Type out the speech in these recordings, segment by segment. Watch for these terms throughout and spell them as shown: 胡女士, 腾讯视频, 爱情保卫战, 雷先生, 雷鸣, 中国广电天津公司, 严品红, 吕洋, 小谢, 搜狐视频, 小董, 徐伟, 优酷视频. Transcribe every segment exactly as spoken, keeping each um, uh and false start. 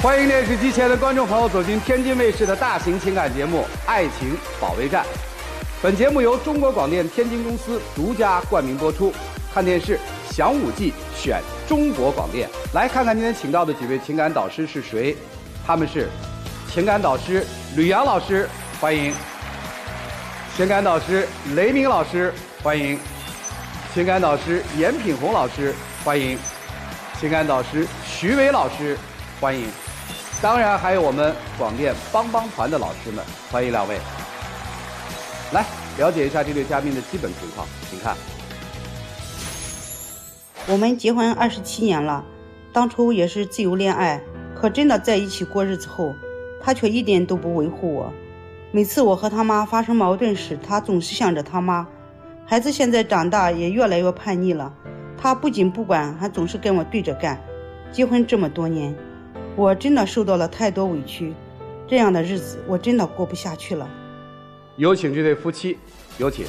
欢迎电视机前的观众朋友走进天津卫视的大型情感节目《爱情保卫战》。本节目由中国广电天津公司独家冠名播出。看电视享五 G， 选中国广电。来看看今天请到的几位情感导师是谁？他们是情感导师吕洋老师，欢迎；情感导师雷鸣老师，欢迎；情感导师严品红老师，欢迎；情感导师徐伟老师，欢迎。当然还有我们广电帮帮团的老师们，欢迎两位。来了解一下这对嘉宾的基本情况，请看。我们结婚二十七年了，当初也是自由恋爱，可真的在一起过日子后，他却一点都不维护我。每次我和他妈发生矛盾时，他总是想着他妈。孩子现在长大也越来越叛逆了，他不仅不管，还总是跟我对着干。结婚这么多年，我真的受到了太多委屈，这样的日子我真的过不下去了。有请这对夫妻，有请。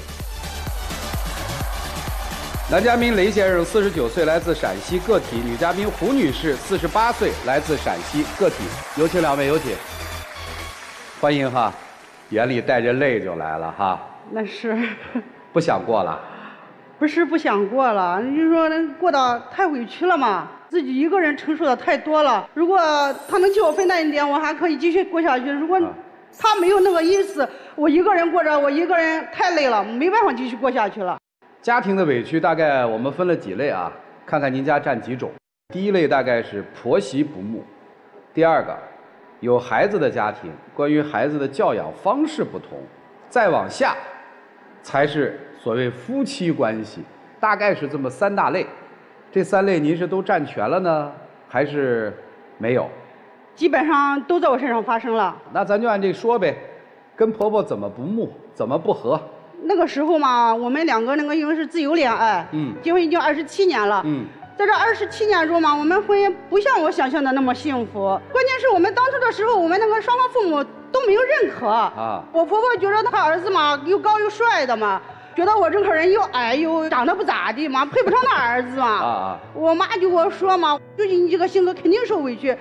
男嘉宾雷先生四十九岁，来自陕西个体；女嘉宾胡女士四十八岁，来自陕西个体。有请两位，有请。欢迎哈，眼里带着泪就来了哈。那是。不想过了。不是不想过了，你就说过得太委屈了嘛。自己一个人承受的太多了，如果他能替我分担一点，我还可以继续过下去。如果他没有那个意思，我一个人过着，我一个人太累了，没办法继续过下去了。家庭的委屈大概我们分了几类啊，看看您家占几种。第一类大概是婆媳不睦，第二个有孩子的家庭，关于孩子的教养方式不同，再往下才是所谓夫妻关系，大概是这么三大类。这三类您是都占全了呢，还是没有？基本上都在我身上发生了。那咱就按这说呗，跟婆婆怎么不睦，怎么不和？那个时候嘛，我们两个那个因为是自由恋爱，嗯，结婚已经二十七年了，嗯，在这二十七年中嘛，我们婚姻不像我想象的那么幸福。关键是我们当初的时候，我们那个双方父母都没有认可啊。我婆婆觉得她儿子嘛，又高又帅的嘛。觉得我这个人又矮又长得不咋地嘛，配不上他儿子嘛。啊我妈就跟我说嘛，就你这个性格肯定受委屈。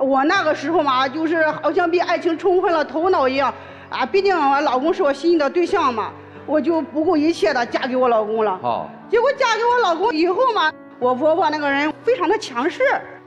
我那个时候嘛，就是好像被爱情冲昏了头脑一样啊，毕竟我老公是我心仪的对象嘛，我就不顾一切的嫁给我老公了。好，结果嫁给我老公以后嘛，我婆婆那个人非常的强势，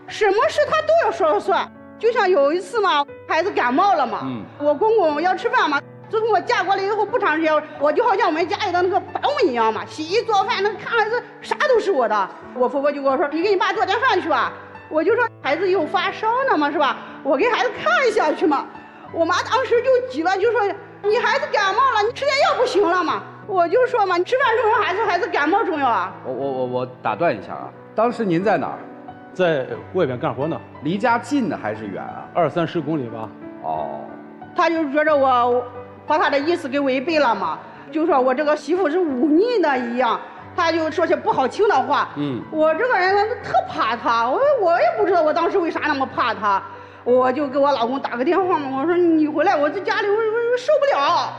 什么事她都要说了算。就像有一次嘛，孩子感冒了嘛，嗯，我公公要吃饭嘛。自从我嫁过来以后不长时间，我就好像我们家里的那个保姆一样嘛，洗衣做饭那看孩子啥都是我的。我婆婆就跟我说，你给你爸做点饭去吧。我就说孩子又发烧了嘛，是吧，我给孩子看一下去嘛。我妈当时就急了，就说你孩子感冒了，你吃点药不行了嘛。我就说嘛，你吃饭重要还是孩子感冒重要啊？我我我我打断一下啊，当时您在哪儿？在外边干活呢。离家近呢还是远啊？二三十公里吧。哦，他就觉着我把他的意思给违背了嘛，就说我这个媳妇是忤逆的一样，他就说些不好听的话。嗯，我这个人特怕他，我我也不知道我当时为啥那么怕他。我就给我老公打个电话嘛，我说你回来，我在家里我我受不了，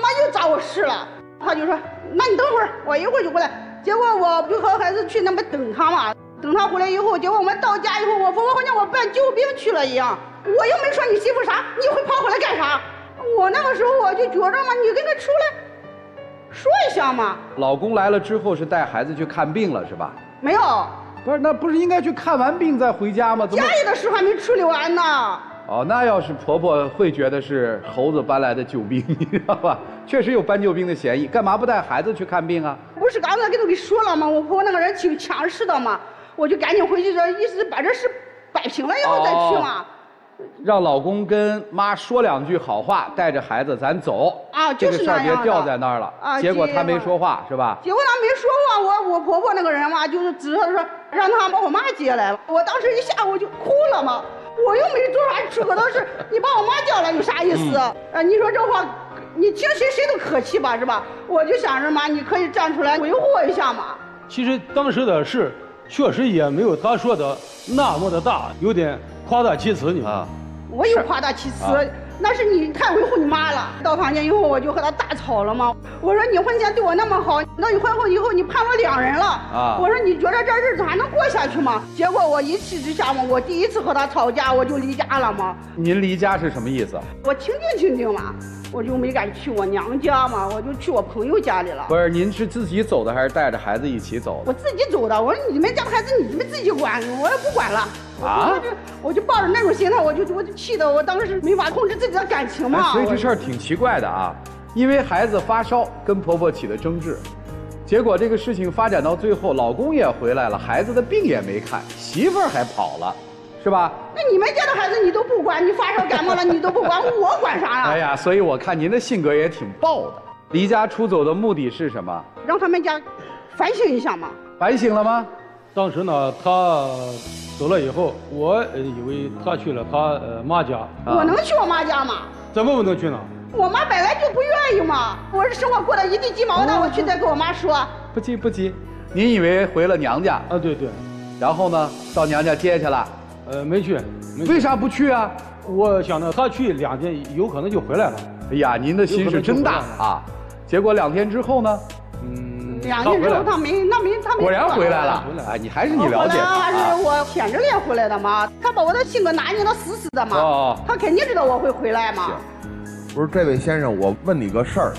妈又找我事了。他就说那你等会儿，我一会儿就回来。结果我就和孩子去那边等他嘛，等他回来以后，结果我们到家以后，我婆婆好像我办救兵去了一样，我又没说你媳妇啥，你会跑回来干啥？我那个时候我就觉着嘛，你跟他出来说一下嘛。老公来了之后是带孩子去看病了是吧？没有，不是，那不是应该去看完病再回家吗？家里的事还没处理完呢。哦，那要是婆婆会觉得是猴子搬来的救兵，你知道吧？确实有搬救兵的嫌疑，干嘛不带孩子去看病啊？不是刚才跟你说了吗？我婆婆那个人挺强势的嘛，我就赶紧回去，这意思把这事摆平了以后再去嘛。哦，让老公跟妈说两句好话，带着孩子咱走啊，就是这个事儿别掉在那儿了啊。结果他没说话是吧？结果他没说话，我我婆婆那个人嘛，就是只是说让他把我妈接来了。我当时一下我就哭了嘛，我又没做啥出格的事，你把我妈叫来有啥意思啊？嗯，啊，你说这话，你听谁谁都可气吧，是吧？我就想着嘛，你可以站出来维护我一下嘛。其实当时的事确实也没有他说的那么的大，有点夸大其词，你啊，我有夸大其词。啊，那是你太维护你妈了。到房间以后，我就和他大吵了嘛。我说你婚前对我那么好，那你婚后以后你判了两人了啊！我说你觉得这日子还能过下去吗？结果我一气之下嘛，我第一次和他吵架，我就离家了嘛。您离家是什么意思？我听听听听嘛，我就没敢去我娘家嘛，我就去我朋友家里了。不是，您是自己走的还是带着孩子一起走的？我自己走的。我说你们家孩子你们自己管，我也不管了。 啊！我就我就抱着那种心态，我就我就气得我当时没法控制自己的感情嘛。哎、所以这事儿挺奇怪的啊，因为孩子发烧跟婆婆起了争执，结果这个事情发展到最后，老公也回来了，孩子的病也没看，媳妇儿还跑了，是吧？那你们家的孩子你都不管，你发烧感冒了你都不管，我管啥呀、啊？哎呀，所以我看您的性格也挺暴的。离家出走的目的是什么？让他们家反省一下嘛。反省了吗？ 当时呢，他走了以后，我以为他去了他呃妈家。我能去我妈家吗？怎么不能去呢？我妈本来就不愿意嘛，我是生活过得一地鸡毛的，哦、我去再跟我妈说。不急不急，您以为回了娘家啊？对对。然后呢，到娘家接去了？呃，没去。没去为啥不去啊？我想着他去两天，有可能就回来了。哎呀，您的心是真大啊！结果两天之后呢？嗯。 两天之后他没，那没他没果然回来了。哎，你还是你了解他。还是我舔着脸回来的嘛？他把我的性格拿捏的死死的嘛。哦。他肯定知道我会回来嘛。不是，这位先生，我问你个事儿，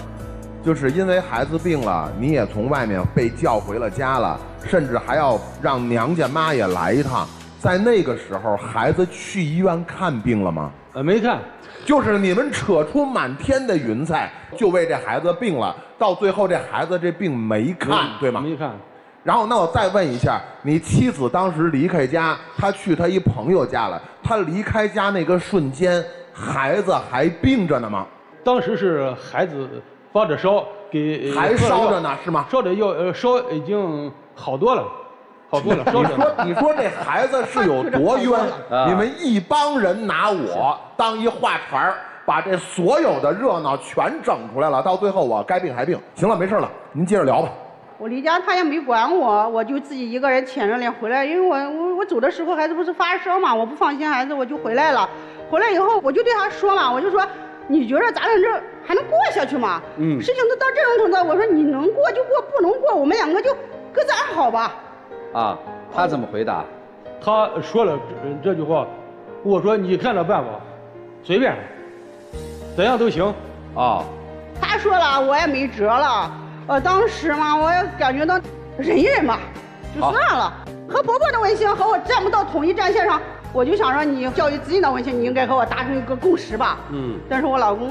就是因为孩子病了，你也从外面被叫回了家了，甚至还要让娘家妈也来一趟。在那个时候，孩子去医院看病了吗？呃，没看。 就是你们扯出满天的云彩，就为这孩子病了，到最后这孩子这病没看，对吗？没看。然后，那我再问一下，你妻子当时离开家，她去她一朋友家了，她离开家那个瞬间，孩子还病着呢吗？当时是孩子发着烧，给还烧着呢，是吗？烧着药，呃，烧已经好多了。 好多了，你说你说这孩子是有多冤？你们一帮人拿我当一话茬儿，把这所有的热闹全整出来了，到最后我该病还病。行了，没事了，您接着聊吧。我离家他也没管我，我就自己一个人舔着脸回来，因为我我我走的时候孩子不是发烧嘛，我不放心孩子，我就回来了。回来以后我就对他说嘛，我就说。 你觉得咱俩这还能过下去吗？嗯，事情都到这种程度，我说你能过就过，不能过我们两个就各自安好吧。啊，他怎么回答？他说了这句话，我说你看着办吧，随便，怎样都行。啊，他说了我也没辙了，呃，当时嘛我也感觉到忍一忍吧，就算了。和伯伯的文心和我站不到统一战线上。 我就想让你教育子女的问题，你应该和我达成一个共识吧。嗯，但是我老公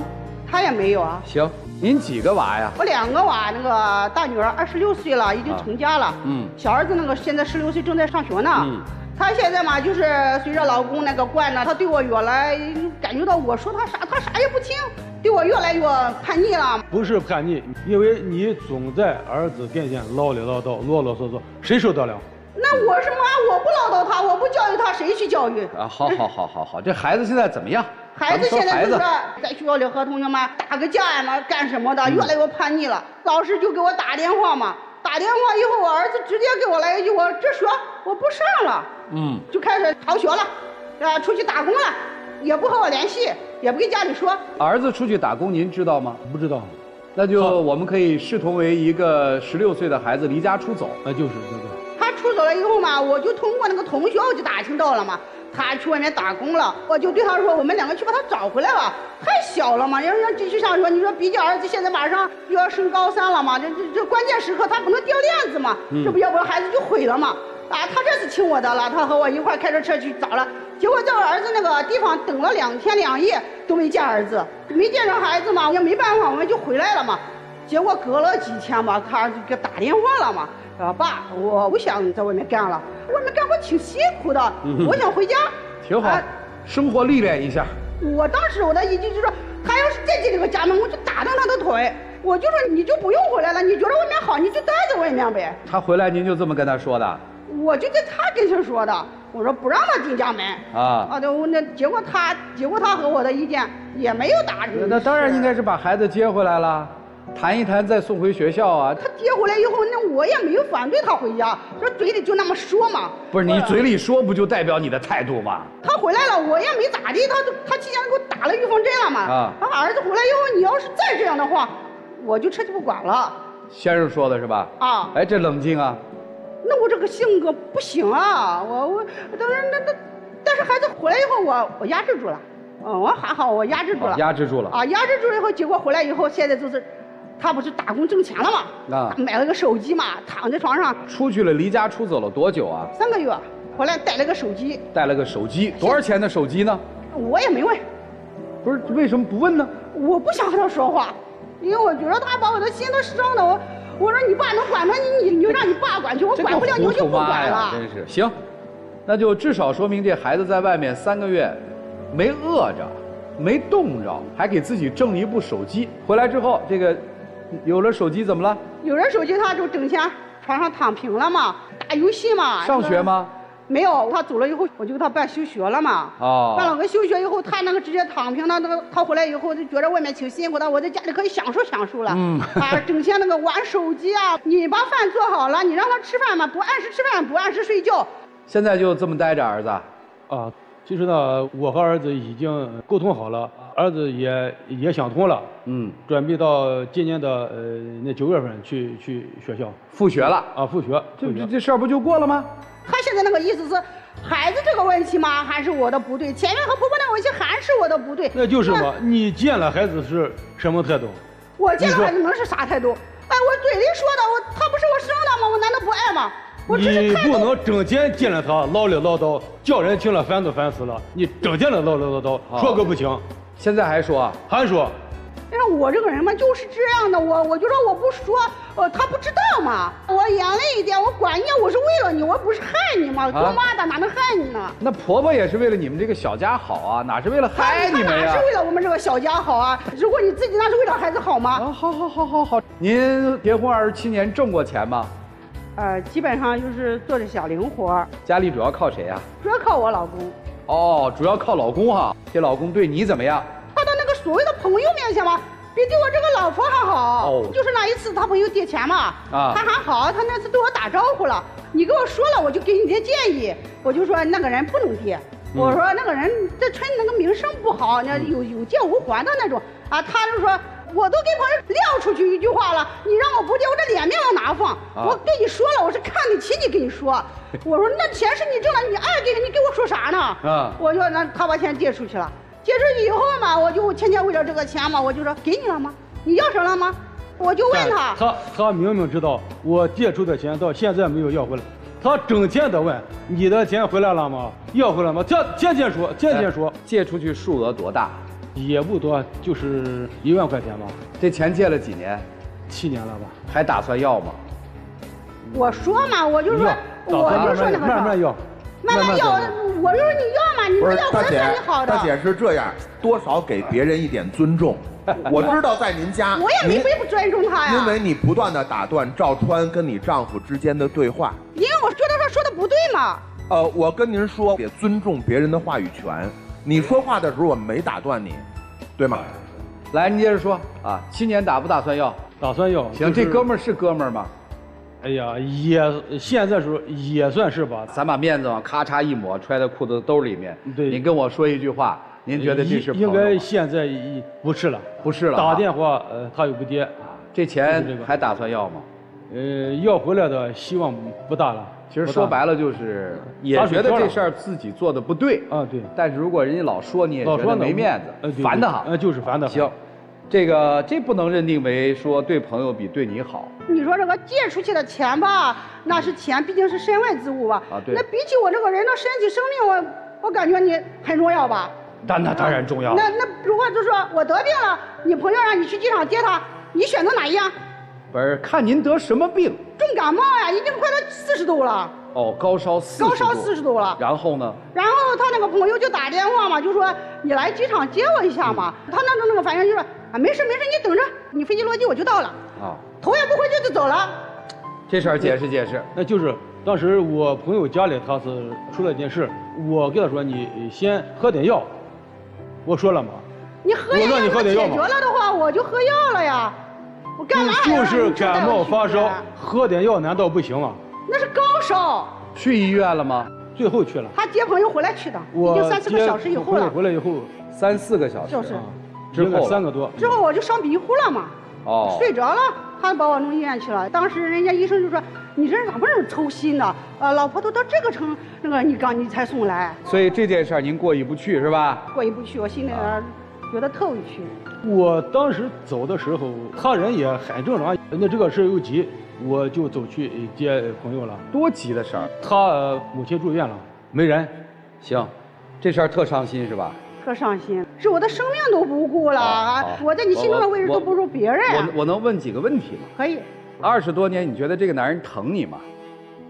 他也没有啊。行，您几个娃呀？我两个娃，那个大女儿二十六岁了，已经成家了。啊、嗯，小儿子那个现在十六岁，正在上学呢。嗯，他现在嘛，就是随着老公那个惯呢，他对我越来感觉到我说他啥，他啥也不听，对我越来越叛逆了。不是叛逆，因为你总在儿子面前唠里唠叨、啰啰嗦嗦，谁受得了？ 那我是妈，我不唠叨他，我不教育他，谁去教育啊？好好好好好，这孩子现在怎么样？孩子现在就是在学校里和同学们打个架嘛，干什么的，越来越叛逆了。老师就给我打电话嘛，打电话以后，我儿子直接给我来一句：“我这学我不上了。”嗯，就开始逃学了，啊，出去打工了，也不和我联系，也不跟家里说。儿子出去打工，您知道吗？不知道。 那就我们可以视同为一个十六岁的孩子离家出走，那就是对对。他出走了以后嘛，我就通过那个同学我就打听到了嘛，他去外面打工了，我就对他说，我们两个去把他找回来吧，太小了嘛，人家就像说，你说比较儿子现在马上又要升高三了嘛，这这这关键时刻他不能掉链子嘛，这不要不然孩子就毁了嘛。啊，他这次听我的了，他和我一块开着车去找了。 结果在我儿子那个地方等了两天两夜都没见儿子，没见着孩子嘛，也没办法，我们就回来了嘛。结果隔了几天吧，他儿子给打电话了嘛，说爸，我不想在外面干了，外面干活挺辛苦的，嗯、我想回家。挺好，啊、生活历练一下。我当时我的一句就说，他要是再进这个家门，我就打断他的腿。我就说你就不用回来了，你觉得外面好，你就待在外面呗。他回来您就这么跟他说的？我就在他跟前说的。 我说不让他进家门啊啊！对，我那结果他结果他和我的意见也没有达成。那当然应该是把孩子接回来了。谈一谈再送回学校啊。他接回来以后，那我也没有反对他回家，说嘴里就那么说嘛。不是你嘴里说，不就代表你的态度吗？他回来了，我也没咋地，他他提前给我打了预防针了嘛。啊，他儿子回来以后，你要是再这样的话，我就彻底不管了。先生说的是吧？啊，哎，这冷静啊。那我这个性格不行啊，我我但是那那，但是孩子回来以后我，我我压制住了。 嗯，我还好，我压制住了，压制住了啊！压制住了以后，结果回来以后，现在就是，他不是打工挣钱了嘛？啊，买了个手机嘛，躺在床上。出去了，离家出走了多久啊？三个月，回来带了个手机。带了个手机，多少钱的手机呢？我也没问。不是，为什么不问呢？我不想和他说话，因为我觉得他把我的心都伤的。我我说你爸能管他，你你你就让你爸管去，我管不了你我就不管了。真是行，那就至少说明这孩子在外面三个月。 没饿着，没冻着，还给自己挣了一部手机。回来之后，这个有了手机怎么了？有了手机，他就整天床上躺平了嘛，打游戏嘛。上学吗？没有，他走了以后，我就给他办休学了嘛。哦。办了个休学以后，他那个直接躺平了。那个他回来以后就觉得外面挺辛苦的，我在家里可以享受享受了。嗯。啊，整天那个玩手机啊！你把饭做好了，你让他吃饭嘛，不按时吃饭，不按时睡觉。现在就这么待着，儿子。啊。 其实呢，我和儿子已经沟通好了，儿子也也想通了，嗯，准备到今年的呃那九月份去去学校复学了啊，复学，这这这事儿不就过了吗？他现在那个意思是，孩子这个问题吗？还是我的不对？前面和婆婆那个问题还是我的不对？那就是嘛，你见了孩子是什么态度？我见了孩子能是啥态度？哎，我嘴里说的，我他不是我生的吗？我难道不爱吗？ 你不能整天见了他唠里唠叨，叫人听了烦都烦死了。你整天的唠里唠叨，说个不行，现在还说啊，还说。但是我这个人嘛，就是这样的。我我就说我不说，呃，他不知道嘛。我严厉一点，我管你，我是为了你，我不是害你嘛。做妈的哪能害你呢？那婆婆也是为了你们这个小家好啊，哪是为了害你们呀？哪是为了我们这个小家好啊？如果你自己那是为了孩子好吗？啊，好好好好好。您结婚二十七年挣过钱吗？ 呃，基本上就是做着小零活。家里主要靠谁呀？主要靠我老公。哦，主要靠老公哈。这老公对你怎么样？他的那个所谓的朋友面前嘛，比对我这个老婆还好。哦。就是那一次他朋友借钱嘛，啊，他还好，他那次对我打招呼了。你跟我说了，我就给你些建议。我就说那个人不能借，嗯、我说那个人这村那个名声不好，那有有借无还的那种。啊，他就说。 我都给朋友撂出去一句话了，你让我不借，我这脸面往哪放？啊、我跟你说了，我是看得起你，跟你说，我说那钱是你挣了，你爱给你给我说啥呢？啊，我就那他把钱借出去了，借出去以后嘛，我就天天为了这个钱嘛，我就说给你了吗？你要上了吗？我就问他，他他明明知道我借出的钱到现在没有要回来，他整天的问你的钱回来了吗？要回来吗？天天天说，天天说、哎，借出去数额多大？ 也不多，就是一万块钱吧。这钱借了几年？七年了吧？还打算要吗？我说嘛，我就说，我就说那个慢慢要，慢慢要。我就说你要嘛，你不要，我就算你好的。大姐是这样，多少给别人一点尊重。我知道在您家，我也没不尊重他呀。因为你不断的打断赵川跟你丈夫之间的对话。因为我觉得他说的不对嘛。呃，我跟您说，也尊重别人的话语权。 你说话的时候我没打断你，对吗？来，你接着说啊。七年打不打算要？打算要。行，就是、这哥们儿是哥们儿吗？哎呀，也现在是也算是吧。咱把面子往咔嚓一抹，揣在裤子兜里面。对。你跟我说一句话，您觉得这是朋友吗？应该现在不是了，不是了。打电话，呃，他又不接。这钱还打算要吗？呃，要回来的希望不大了。 其实说白了就是，也觉得这事儿自己做的不对啊，对。但是如果人家老说你也觉得没面子，烦得很。呃，就是烦得很。行，这个这不能认定为说对朋友比对你好。你说这个借出去的钱吧，那是钱，毕竟是身外之物吧。啊，对。那比起我这个人的身体、生命，我我感觉你很重要吧？那那当然重要。那那如果就说我得病了，你朋友让你去机场接他，你选择哪一样？ 不是，看您得什么病？重感冒呀，已经快到四十度了。哦，高烧四十度。高烧四十度了。然后呢？然后他那个朋友就打电话嘛，就说你来机场接我一下嘛。嗯、他那种那个反正就是啊，没事没事，你等着，你飞机落地我就到了。啊，头也不回就就走了。这事儿解释解释。那就是当时我朋友家里他是出了一件事，我跟他说你先喝点药，我说了嘛。你喝点药，我让你喝点药嘛。解决了的话，我就喝药了呀。 我我干嘛？就是感冒发烧，喝点药难道不行吗？那是高烧。去医院了吗？最后去了。他接朋友回来去的，已经三四个小时以后了。回来以后，三四个小时。就是。之后三个多。之后我就上迷糊了嘛。哦。睡着了，他把我弄医院去了。当时人家医生就说。 你这人咋不是抽心呢？呃，老婆都到这个程那个，你刚你才送来，所以这件事儿您过意不去是吧？过意不去，我心里觉得特委屈。我当时走的时候，他人也很正常，人家这个事又急，我就走去接朋友了。多急的事儿！他母亲住院了，没人。行，这事儿特伤心是吧？特伤心，是我的生命都不顾了，啊、我在你心中的位置都不如别人。我我能问几个问题吗？可以。 二十多年，你觉得这个男人疼你吗？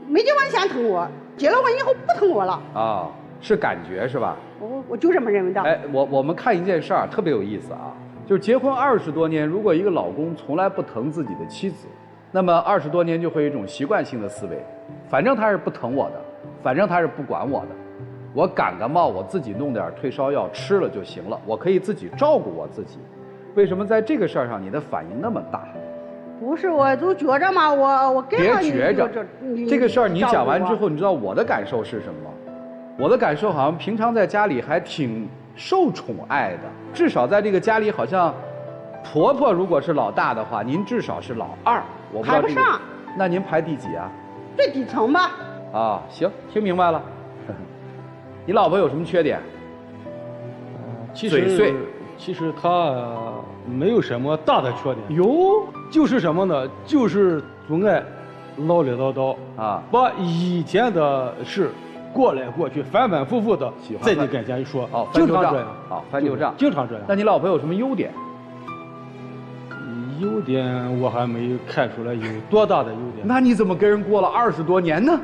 没结婚前疼我，结了婚以后不疼我了。啊、哦，是感觉是吧？我我就这么认为的。哎，我我们看一件事儿特别有意思啊，就是结婚二十多年，如果一个老公从来不疼自己的妻子，那么二十多年就会有一种习惯性的思维，反正他是不疼我的，反正他是不管我的，我感感冒我自己弄点退烧药吃了就行了，我可以自己照顾我自己。为什么在这个事儿上你的反应那么大？ 不是，我都觉着嘛，我我跟上你别觉着，这个事儿你讲完之后，你知道我的感受是什么吗？我的感受好像平常在家里还挺受宠爱的，至少在这个家里好像，婆婆如果是老大的话，您至少是老二，我不知道这个，排不上。那您排第几啊？最底层吧。啊，行，听明白了。你老婆有什么缺点？其实嘴碎。其实她。 没有什么大的缺点，有就是什么呢？就是总爱唠里唠叨啊，把以前的事过来过去，反反复复的在你跟前一说，哦，经常这样，哦，翻旧账，经常这样。那你老婆有什么优点？优点我还没看出来有多大的优点。那你怎么跟人过了二十多年呢？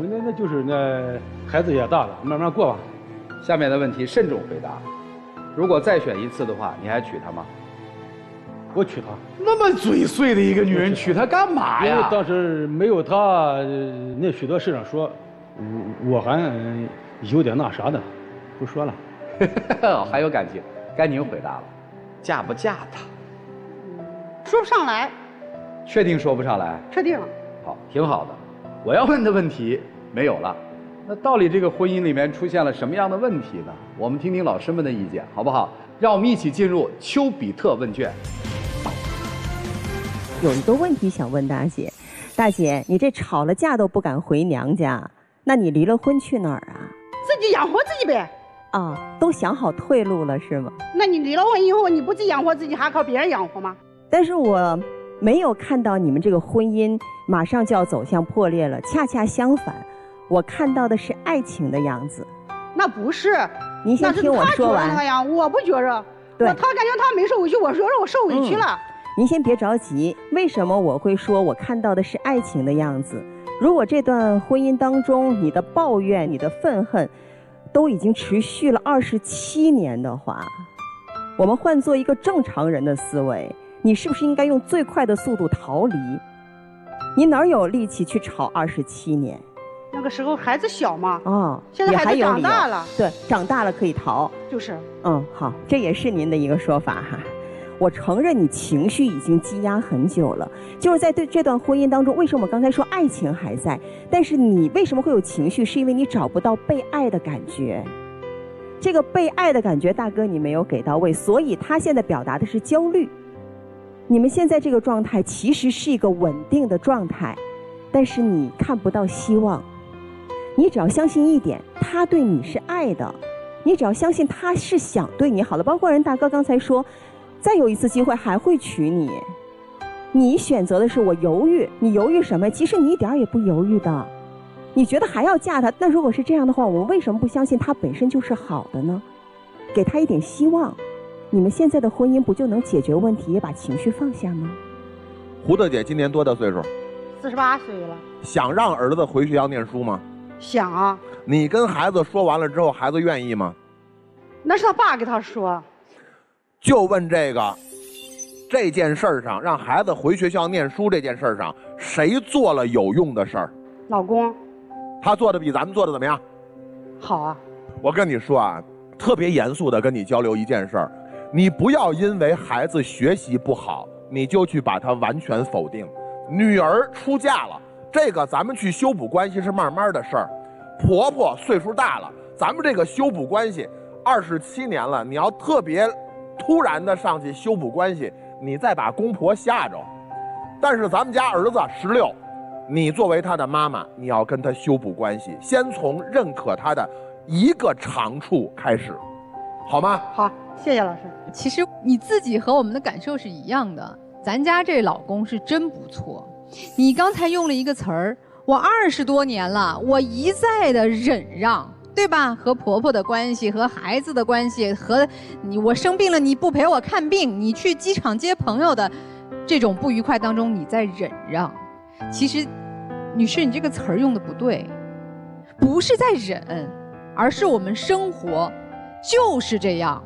那那就是那孩子也大了，慢慢过吧。下面的问题慎重回答，如果再选一次的话，你还娶她吗？ 我娶她，那么嘴碎的一个女人，娶她干嘛呀？因为当时没有她，那许多事上说，我我还有点那啥的，不说了。还有感情，该您回答了，嫁不嫁她？说不上来。确定说不上来？确定。好，挺好的。我要问的问题没有了，那到底这个婚姻里面出现了什么样的问题呢？我们听听老师们的意见，好不好？让我们一起进入丘比特问卷。 有一个问题想问大姐，大姐，你这吵了架都不敢回娘家，那你离了婚去哪儿啊？自己养活自己呗。啊，都想好退路了是吗？那你离了婚以后，你不自己养活自己，还靠别人养活吗？但是我没有看到你们这个婚姻马上就要走向破裂了，恰恰相反，我看到的是爱情的样子。那不是，您先听我说完。那样，我不觉着。对，他感觉他没受委屈，我觉着我受委屈了。嗯 您先别着急，为什么我会说我看到的是爱情的样子？如果这段婚姻当中，你的抱怨、你的愤恨，都已经持续了二十七年的话，我们换做一个正常人的思维，你是不是应该用最快的速度逃离？你哪有力气去吵二十七年？那个时候孩子小嘛，哦，现在孩子长大了，对，长大了可以逃，就是，嗯，好，这也是您的一个说法哈。 我承认你情绪已经积压很久了，就是在对这段婚姻当中，为什么我刚才说爱情还在，但是你为什么会有情绪，是因为你找不到被爱的感觉。这个被爱的感觉，大哥你没有给到位，所以他现在表达的是焦虑。你们现在这个状态其实是一个稳定的状态，但是你看不到希望。你只要相信一点，他对你是爱的，你只要相信他是想对你好的。包括人大哥刚才说。 再有一次机会还会娶你，你选择的是我犹豫，你犹豫什么？其实你一点也不犹豫的，你觉得还要嫁他？那如果是这样的话，我们为什么不相信他本身就是好的呢？给他一点希望，你们现在的婚姻不就能解决问题，也把情绪放下吗？胡大姐今年多大岁数？四十八岁了。想让儿子回学校念书吗？想啊。你跟孩子说完了之后，孩子愿意吗？那是他爸给他说。 就问这个，这件事儿上，让孩子回学校念书这件事儿上，谁做了有用的事儿？老公，他做的比咱们做的怎么样？好啊！我跟你说啊，特别严肃的跟你交流一件事儿，你不要因为孩子学习不好，你就去把它完全否定。女儿出嫁了，这个咱们去修补关系是慢慢的事儿。婆婆岁数大了，咱们这个修补关系二十七年了，你要特别突然的上去修补关系，你再把公婆吓着。但是咱们家儿子十六，你作为他的妈妈，你要跟他修补关系，先从认可他的一个长处开始，好吗？好，谢谢老师。其实你自己和我们的感受是一样的，咱家这老公是真不错。你刚才用了一个词儿，我二十多年了，我一再的忍让，对吧？和婆婆的关系，和孩子的关系，和你我生病了你不陪我看病，你去机场接朋友的这种不愉快当中，你在忍让。其实，女士，你这个词儿用的不对，不是在忍，而是我们生活就是这样，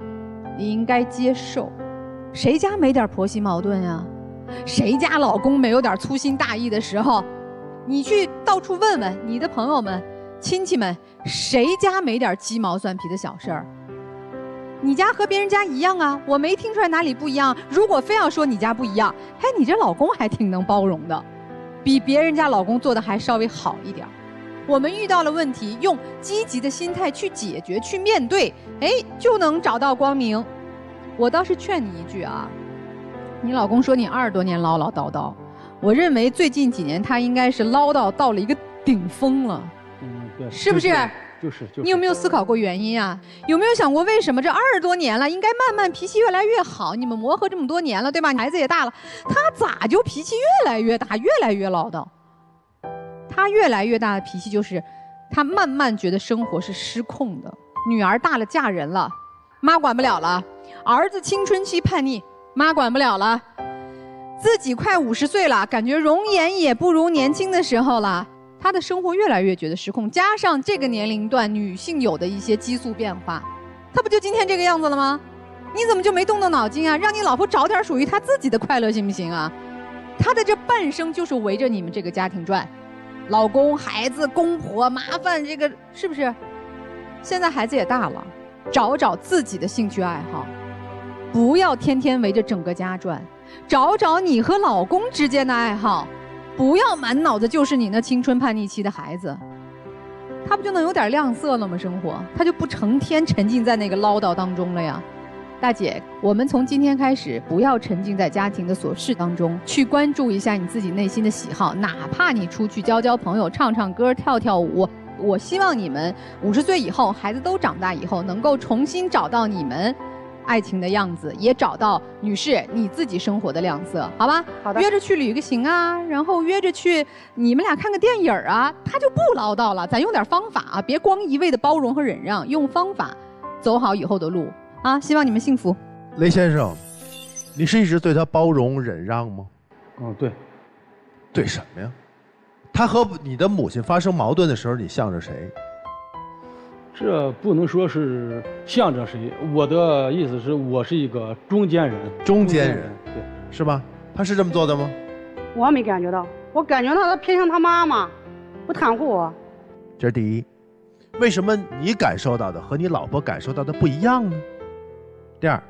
你应该接受。谁家没点婆媳矛盾呀？谁家老公没有点粗心大意的时候？你去到处问问你的朋友们、亲戚们，谁家没点鸡毛蒜皮的小事儿？你家和别人家一样啊，我没听出来哪里不一样。如果非要说你家不一样，嘿，你这老公还挺能包容的，比别人家老公做的还稍微好一点。我们遇到了问题，用积极的心态去解决、去面对，哎，就能找到光明。我倒是劝你一句啊，你老公说你二十多年唠唠叨叨，我认为最近几年他应该是唠叨到了一个顶峰了，嗯，对，是不是？就是就是就是、你有没有思考过原因啊？有没有想过为什么这二十多年了，应该慢慢脾气越来越好？你们磨合这么多年了，对吧？孩子也大了，他咋就脾气越来越大，越来越唠叨？他越来越大的脾气就是，他慢慢觉得生活是失控的。女儿大了，嫁人了，妈管不了了；儿子青春期叛逆，妈管不了了；自己快五十岁了，感觉容颜也不如年轻的时候了。她的生活越来越觉得失控，加上这个年龄段女性有的一些激素变化，她不就今天这个样子了吗？你怎么就没动动脑筋啊？让你老婆找点属于她自己的快乐行不行啊？她的这半生就是围着你们这个家庭转，老公、孩子、公婆、麻烦，这个是不是？现在孩子也大了，找找自己的兴趣爱好，不要天天围着整个家转，找找你和老公之间的爱好。不要满脑子就是你那青春叛逆期的孩子，他不就能有点亮色了吗？生活他就不成天沉浸在那个唠叨当中了呀。大姐，我们从今天开始不要沉浸在家庭的琐事当中，去关注一下你自己内心的喜好，哪怕你出去交交朋友、唱唱歌、跳跳舞。我希望你们五十岁以后，孩子都长大以后，能够重新找到你们爱情的样子，也找到女士你自己生活的亮色，好吧？好的，约着去旅个行啊，然后约着去你们俩看个电影啊，他就不唠叨了。咱用点方法啊，别光一味的包容和忍让，用方法走好以后的路啊！希望你们幸福。雷先生，你是一直对他包容忍让吗？嗯，对。对什么呀？他和你的母亲发生矛盾的时候，你向着谁？这不能说是向着谁，我的意思是我是一个中间人。中间人，对，是吧？他是这么做的吗？我没感觉到，我感觉到他偏向他妈妈，不袒护我。这是第一，为什么你感受到的和你老婆感受到的不一样呢？第二，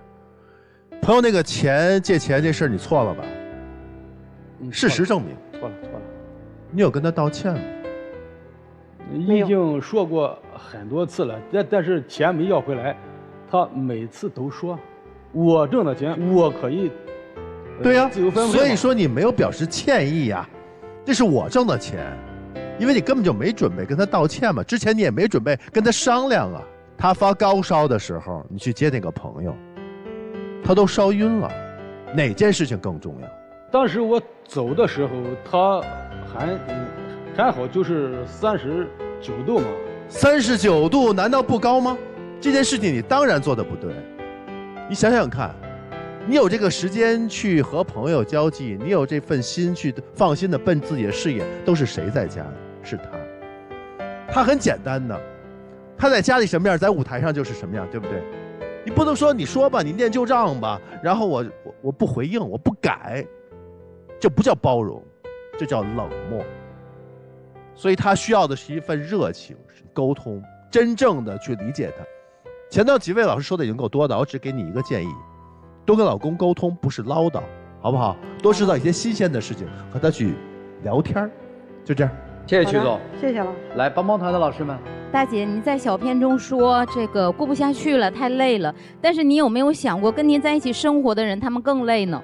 朋友那个钱借钱这事儿你错了吧？嗯，事实证明错了错了。你有跟他道歉吗？已经说过很多次了，但但是钱没要回来，他每次都说，我挣的钱我可以，对呀，自由分配。所以说你没有表示歉意呀，这是我挣的钱，因为你根本就没准备跟他道歉嘛，之前你也没准备跟他商量啊。他发高烧的时候，你去接那个朋友，他都烧晕了，哪件事情更重要？当时我走的时候，他还。还好就是三十九度嘛，三十九度难道不高吗？这件事情你当然做的不对。你想想看，你有这个时间去和朋友交际，你有这份心去放心的奔自己的事业，都是谁在家？是他。他很简单的，他在家里什么样，在舞台上就是什么样，对不对？你不能说你说吧，你念旧账吧，然后我我我不回应，我不改，这不叫包容，这叫冷漠。所以他需要的是一份热情，是沟通，真正的去理解他。前头几位老师说的已经够多的，我只给你一个建议，多跟老公沟通，不是唠叨。好不好？多制造一些新鲜的事情，和他去聊天，就这样。谢谢曲总，谢谢了。来，帮帮团的老师们。 大姐，你在小片中说这个过不下去了，太累了。但是你有没有想过，跟您在一起生活的人，他们更累呢？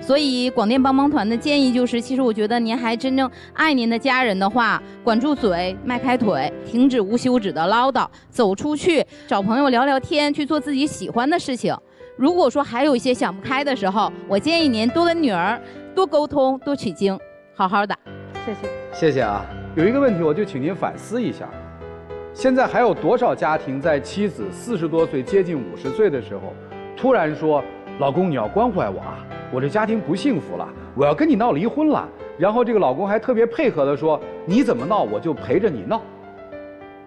所以广电帮帮团的建议就是，其实我觉得您还真正爱您的家人的话，管住嘴，迈开腿，停止无休止的唠叨，走出去找朋友聊聊天，去做自己喜欢的事情。如果说还有一些想不开的时候，我建议您多跟女儿多沟通，多取经，好好的。谢谢，谢谢啊。有一个问题，我就请您反思一下。 现在还有多少家庭在妻子四十多岁、接近五十岁的时候，突然说：“老公，你要关怀我啊，我这家庭不幸福了，我要跟你闹离婚了。”然后这个老公还特别配合的说：“你怎么闹，我就陪着你闹。”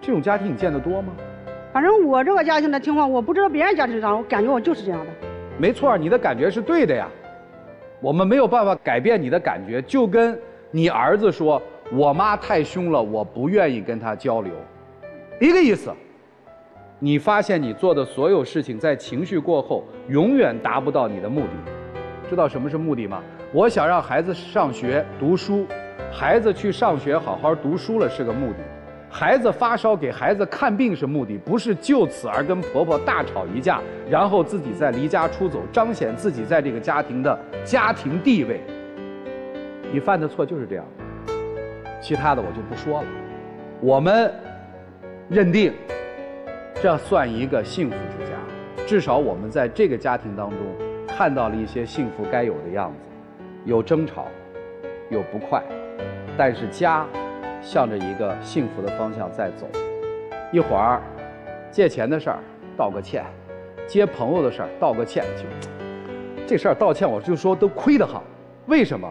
这种家庭你见得多吗？反正我这个家庭的情况，我不知道别人家庭上，我感觉我就是这样的。没错，你的感觉是对的呀。我们没有办法改变你的感觉，就跟你儿子说：“我妈太凶了，我不愿意跟她交流。” 一个意思，你发现你做的所有事情，在情绪过后，永远达不到你的目的。知道什么是目的吗？我想让孩子上学读书，孩子去上学好好读书了是个目的；孩子发烧给孩子看病是目的，不是就此而跟婆婆大吵一架，然后自己再离家出走，彰显自己在这个家庭的家庭地位。你犯的错就是这样，其他的我就不说了。我们。 认定，这算一个幸福之家，至少我们在这个家庭当中看到了一些幸福该有的样子，有争吵，有不快，但是家向着一个幸福的方向在走。一会儿，借钱的事儿道个歉，接朋友的事儿道个歉，就这事儿道歉，我就说都亏得很。为什么？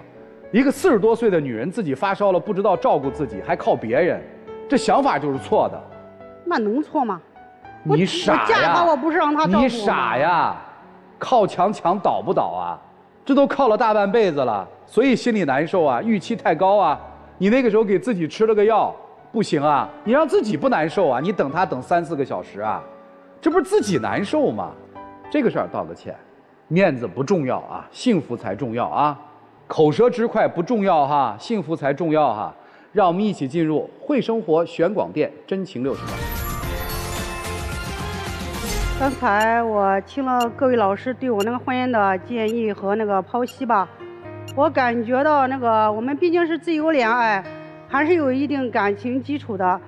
一个四十多岁的女人自己发烧了，不知道照顾自己，还靠别人，这想法就是错的。 那能错吗？你傻呀！我嫁他，我不是让他照顾我。你傻呀！靠墙墙倒不倒啊？这都靠了大半辈子了，所以心里难受啊，预期太高啊。你那个时候给自己吃了个药，不行啊！你让自己不难受啊？你等他等三四个小时啊？这不是自己难受吗？这个事儿道个歉，面子不重要啊，幸福才重要啊！口舌之快不重要哈，幸福才重要哈！ 让我们一起进入会生活选广电真情六十秒。刚才我听了各位老师对我那个婚姻的建议和那个剖析吧，我感觉到那个我们毕竟是自由恋爱，还是有一定感情基础的。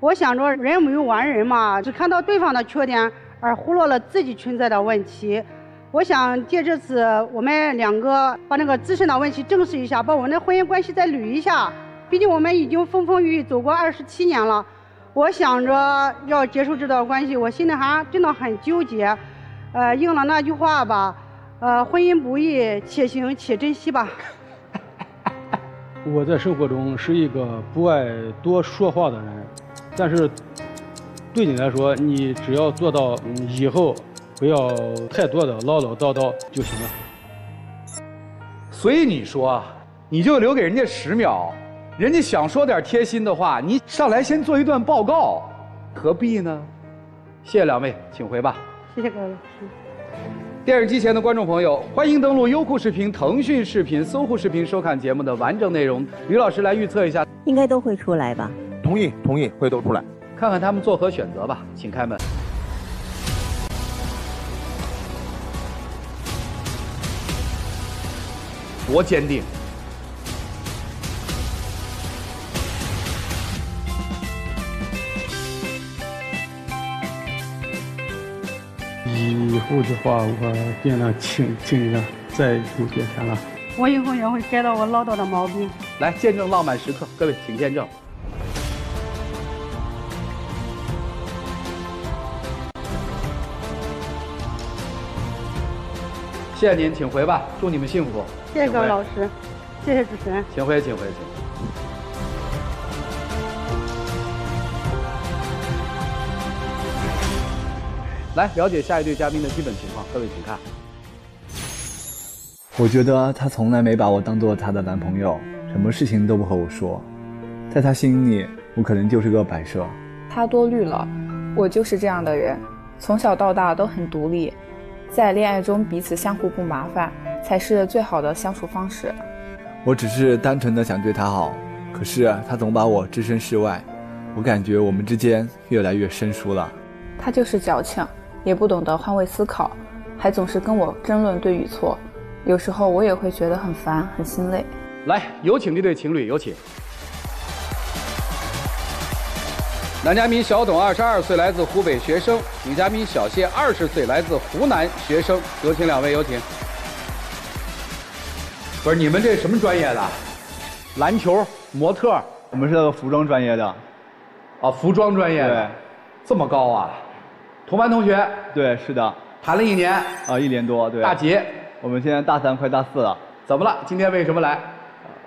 我想着人没有完人嘛，只看到对方的缺点而忽略了自己存在的问题。我想借这次我们两个把那个自身的问题正视一下，把我们的婚姻关系再捋一下。 毕竟我们已经风风雨雨走过二十七年了，我想着要结束这段关系，我心里还真的很纠结。呃，应了那句话吧，呃，婚姻不易，且行且珍惜吧。我在生活中是一个不爱多说话的人，但是对你来说，你只要做到以后不要太多的唠唠叨叨就行了。所以你说，你就留给人家十秒。 人家想说点贴心的话，你上来先做一段报告，何必呢？谢谢两位，请回吧。谢谢各位老师。电视机前的观众朋友，欢迎登录优酷视频、腾讯视频、搜狐视频收看节目的完整内容。于老师来预测一下，应该都会出来吧？同意，同意，会都出来。看看他们作何选择吧，请开门。 多坚定！ 以后的话，我尽量轻轻一点，再不借钱了。我以后也会改掉我唠叨的毛病。来，见证浪漫时刻，各位请见证。谢谢您，请回吧，祝你们幸福。谢谢各位老师，谢谢主持人。请回，请回，请回。 来了解下一对嘉宾的基本情况，各位请看。我觉得她从来没把我当做她的男朋友，什么事情都不和我说，在她心里，我可能就是个摆设。她多虑了，我就是这样的人，从小到大都很独立，在恋爱中彼此相互不麻烦，才是最好的相处方式。我只是单纯的想对他好，可是他总把我置身事外，我感觉我们之间越来越生疏了。他就是矫情，也不懂得换位思考，还总是跟我争论对与错，有时候我也会觉得很烦，很心累。来，有请这对情侣，有请。男嘉宾小董二十二岁，来自湖北学生；女嘉宾小谢二十岁，来自湖南学生。有请两位，有请。不是你们这什么专业的？篮球、模特？我们是服装专业的。啊，服装专业的。对。这么高啊！同班同学？对，是的。谈了一年啊，一年多。对。大几？我们现在大三，快大四了。怎么了？今天为什么来？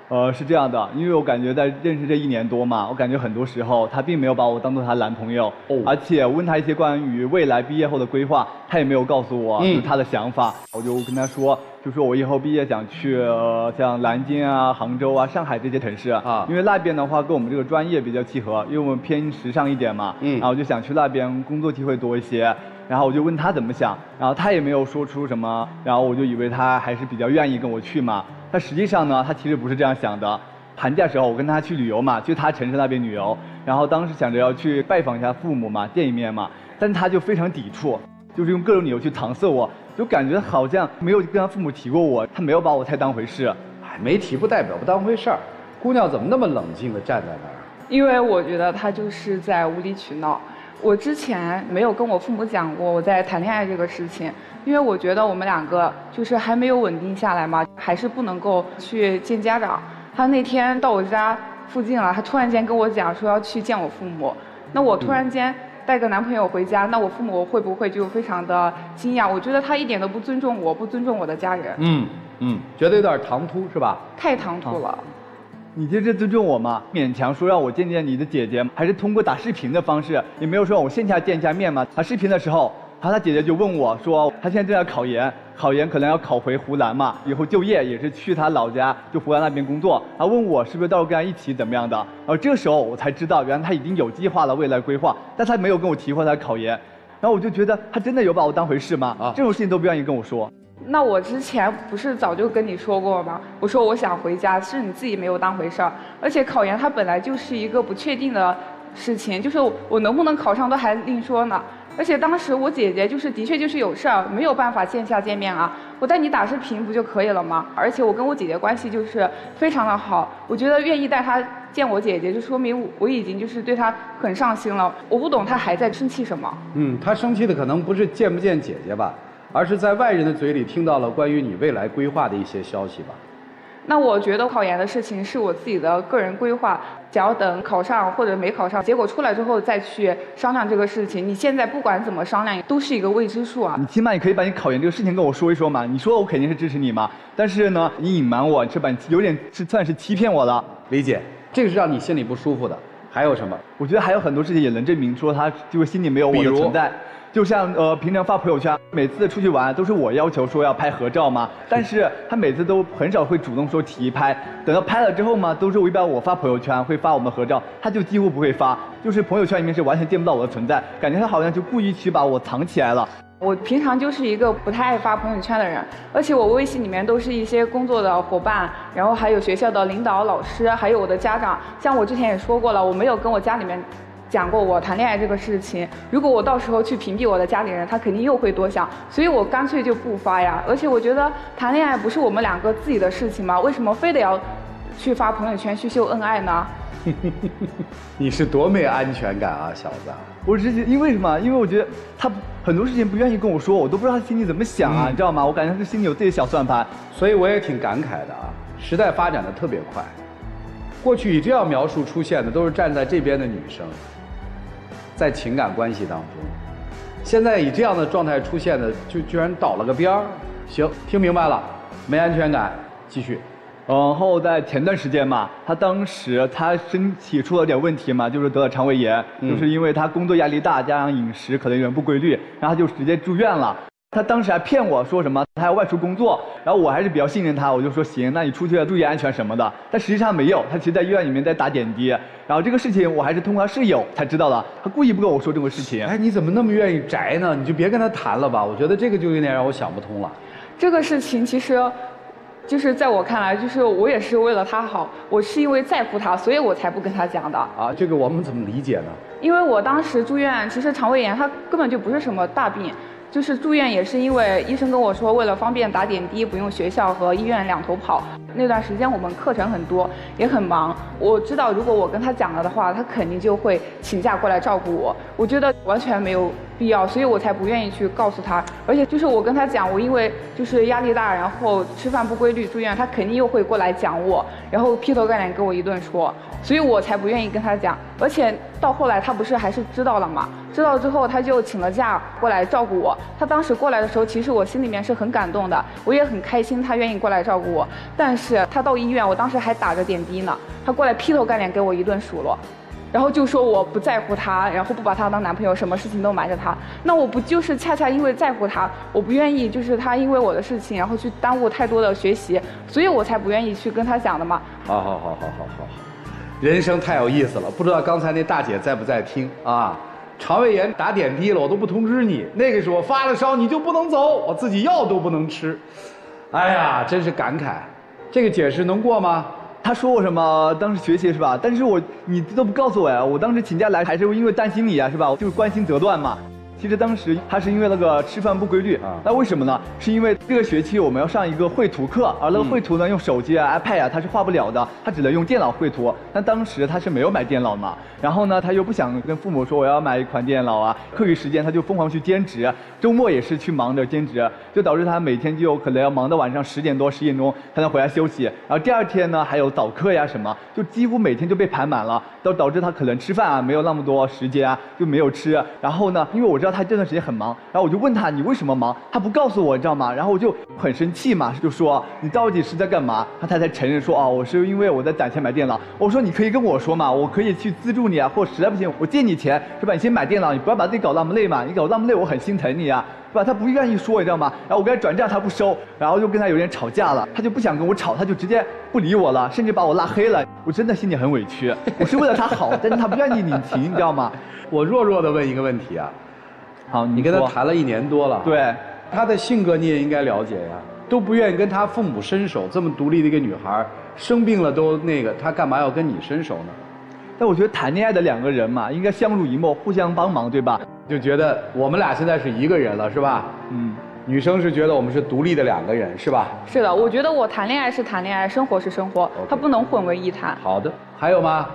呃，是这样的，因为我感觉在认识这一年多嘛，我感觉很多时候他并没有把我当做他男朋友，哦、而且我问他一些关于未来毕业后的规划，他也没有告诉我、嗯、他的想法。我就跟他说，就说我以后毕业想去、呃、像南京啊、杭州啊、上海这些城市啊，因为那边的话跟我们这个专业比较契合，因为我们偏时尚一点嘛，嗯，然后我就想去那边工作机会多一些。然后我就问他怎么想，然后他也没有说出什么，然后我就以为他还是比较愿意跟我去嘛。但实际上呢，他其实不是这样想的。寒假时候我跟他去旅游嘛，去他城市那边旅游，然后当时想着要去拜访一下父母嘛，见一面嘛，但他就非常抵触，就是用各种理由去搪塞我，就感觉好像没有跟他父母提过我，他没有把我太当回事。哎，没提不代表不当回事儿。姑娘怎么那么冷静地站在那儿？因为我觉得他就是在无理取闹。我之前没有跟我父母讲过我在谈恋爱这个事情，因为我觉得我们两个就是还没有稳定下来嘛，还是不能够去见家长。他那天到我家附近了，他突然间跟我讲说要去见我父母，那我突然间带个男朋友回家，那我父母会不会就非常的惊讶？我觉得他一点都不尊重我，不尊重我的家人。嗯嗯，觉得有点唐突是吧？太唐突了。你这是尊重我吗？勉强说让我见见你的姐姐，还是通过打视频的方式，也没有说让我线下见一下面嘛。打视频的时候，然后他姐姐就问我说，他现在正在考研，考研可能要考回湖南嘛，以后就业也是去他老家，就湖南那边工作。然后问我是不是到时候跟他一起怎么样的。然后这个时候我才知道，原来他已经有计划了未来规划，但他没有跟我提过他考研。然后我就觉得他真的有把我当回事吗？啊，这种事情都不愿意跟我说。那我之前不是早就跟你说过吗？我说我想回家，是你自己没有当回事儿。而且考研它本来就是一个不确定的事情，就是我能不能考上都还另说呢。而且当时我姐姐就是的确就是有事儿，没有办法线下见面啊，我带你打视频不就可以了吗？而且我跟我姐姐关系就是非常的好，我觉得愿意带她见我姐姐，就说明我已经就是对她很上心了。我不懂她还在生气什么。嗯，她生气的可能不是见不见姐姐吧，而是在外人的嘴里听到了关于你未来规划的一些消息吧。那我觉得考研的事情是我自己的个人规划，想要等考上或者没考上，结果出来之后再去商量这个事情。你现在不管怎么商量，都是一个未知数啊。你起码也可以把你考研这个事情跟我说一说嘛。你说我肯定是支持你嘛，但是呢，你隐瞒我，这把有点是算是欺骗我了。理解，这个是让你心里不舒服的。还有什么？我觉得还有很多事情也能证明说他就是心里没有我的存在。就像呃平常发朋友圈，每次出去玩都是我要求说要拍合照嘛，但是他每次都很少会主动说提拍，等到拍了之后嘛，都是我一般我发朋友圈会发我们合照，他就几乎不会发，就是朋友圈里面是完全见不到我的存在，感觉他好像就故意去把我藏起来了。我平常就是一个不太爱发朋友圈的人，而且我微信里面都是一些工作的伙伴，然后还有学校的领导、老师，还有我的家长。像我之前也说过了，我没有跟我家里面讲过我谈恋爱这个事情，如果我到时候去屏蔽我的家里人，他肯定又会多想，所以我干脆就不发呀。而且我觉得谈恋爱不是我们两个自己的事情吗？为什么非得要去发朋友圈去秀恩爱呢？你是多没安全感啊，小子！我之前因为什么？因为我觉得他很多事情不愿意跟我说，我都不知道他心里怎么想啊，嗯、你知道吗？我感觉他心里有自己的小算盘，所以我也挺感慨的啊。时代发展的特别快，过去以这样描述出现的都是站在这边的女生。在情感关系当中，现在以这样的状态出现的，就居然倒了个边儿。行，听明白了，没安全感，继续。然后在前段时间嘛，他当时他身体出了点问题嘛，就是得了肠胃炎，嗯、就是因为他工作压力大，加上饮食可能有点不规律，然后他就直接住院了。他当时还骗我说什么他要外出工作，然后我还是比较信任他，我就说行，那你出去要注意安全什么的。但实际上没有，他其实在医院里面在打点滴。然后这个事情我还是通过他室友才知道的，他故意不跟我说这个事情。哎，你怎么那么愿意宅呢？你就别跟他谈了吧，我觉得这个就有点让我想不通了。这个事情其实，就是在我看来，就是我也是为了他好，我是因为在乎他，所以我才不跟他讲的。啊，这个我们怎么理解呢？因为我当时住院，其实肠胃炎它根本就不是什么大病，就是住院也是因为医生跟我说，为了方便打点滴，不用学校和医院两头跑。那段时间我们课程很多，也很忙。我知道如果我跟他讲了的话，他肯定就会请假过来照顾我。我觉得完全没有必要，所以我才不愿意去告诉他。而且就是我跟他讲，我因为就是压力大，然后吃饭不规律住院，他肯定又会过来讲我，然后劈头盖脸跟我一顿说，所以我才不愿意跟他讲。而且到后来他不是还是知道了嘛？知道之后他就请了假过来照顾我。他当时过来的时候，其实我心里面是很感动的，我也很开心他愿意过来照顾我，但是。是他到医院，我当时还打着点滴呢，他过来劈头盖脸给我一顿数落，然后就说我不在乎他，然后不把他当男朋友，什么事情都瞒着他。那我不就是恰恰因为在乎他，我不愿意就是他因为我的事情，然后去耽误太多的学习，所以我才不愿意去跟他讲的嘛。好好好好好好，人生太有意思了，不知道刚才那大姐在不在听啊？肠胃炎打点滴了，我都不通知你，那个时候我发了烧你就不能走，我自己药都不能吃，哎呀，真是感慨。这个解释能过吗？他说我什么？当时学习是吧？但是我你都不告诉我呀！我当时请假来还是因为担心你呀，是吧？就是关心则断嘛。其实当时他是因为那个吃饭不规律啊，那为什么呢？是因为这个学期我们要上一个绘图课，而那个绘图呢，用手机啊、iPad 啊，他是画不了的，他只能用电脑绘图。但当时他是没有买电脑嘛，然后呢，他又不想跟父母说我要买一款电脑啊，课余时间他就疯狂去兼职，周末也是去忙着兼职，就导致他每天就可能要忙到晚上十点多、十点钟才能回来休息，然后第二天呢还有早课呀什么，就几乎每天就被排满了，都导致他可能吃饭啊没有那么多时间啊，就没有吃。然后呢，因为我这。他这段时间很忙，然后我就问他你为什么忙，他不告诉我，你知道吗？然后我就很生气嘛，就说你到底是在干嘛？他才承认说啊、哦，我是因为我在攒钱买电脑。我说你可以跟我说嘛，我可以去资助你啊，或者实在不行我借你钱，是吧？你先买电脑，你不要把自己搞那么累嘛，你搞那么累我很心疼你啊。吧，他不愿意说，你知道吗？然后我跟他转账，他不收，然后就跟他有点吵架了。他就不想跟我吵，他就直接不理我了，甚至把我拉黑了。我真的心里很委屈，我是为了他好，但是他不愿意领情，你知道吗？我弱弱的问一个问题啊。好，你跟他谈了一年多了，对，他的性格你也应该了解呀，都不愿意跟他父母伸手，这么独立的一个女孩，生病了都那个，他干嘛要跟你伸手呢？但我觉得谈恋爱的两个人嘛，应该相濡以沫，互相帮忙，对吧？就觉得我们俩现在是一个人了，是吧？嗯。女生是觉得我们是独立的两个人，是吧？是的，我觉得我谈恋爱是谈恋爱，生活是生活，他不能混为一谈。好的，还有吗？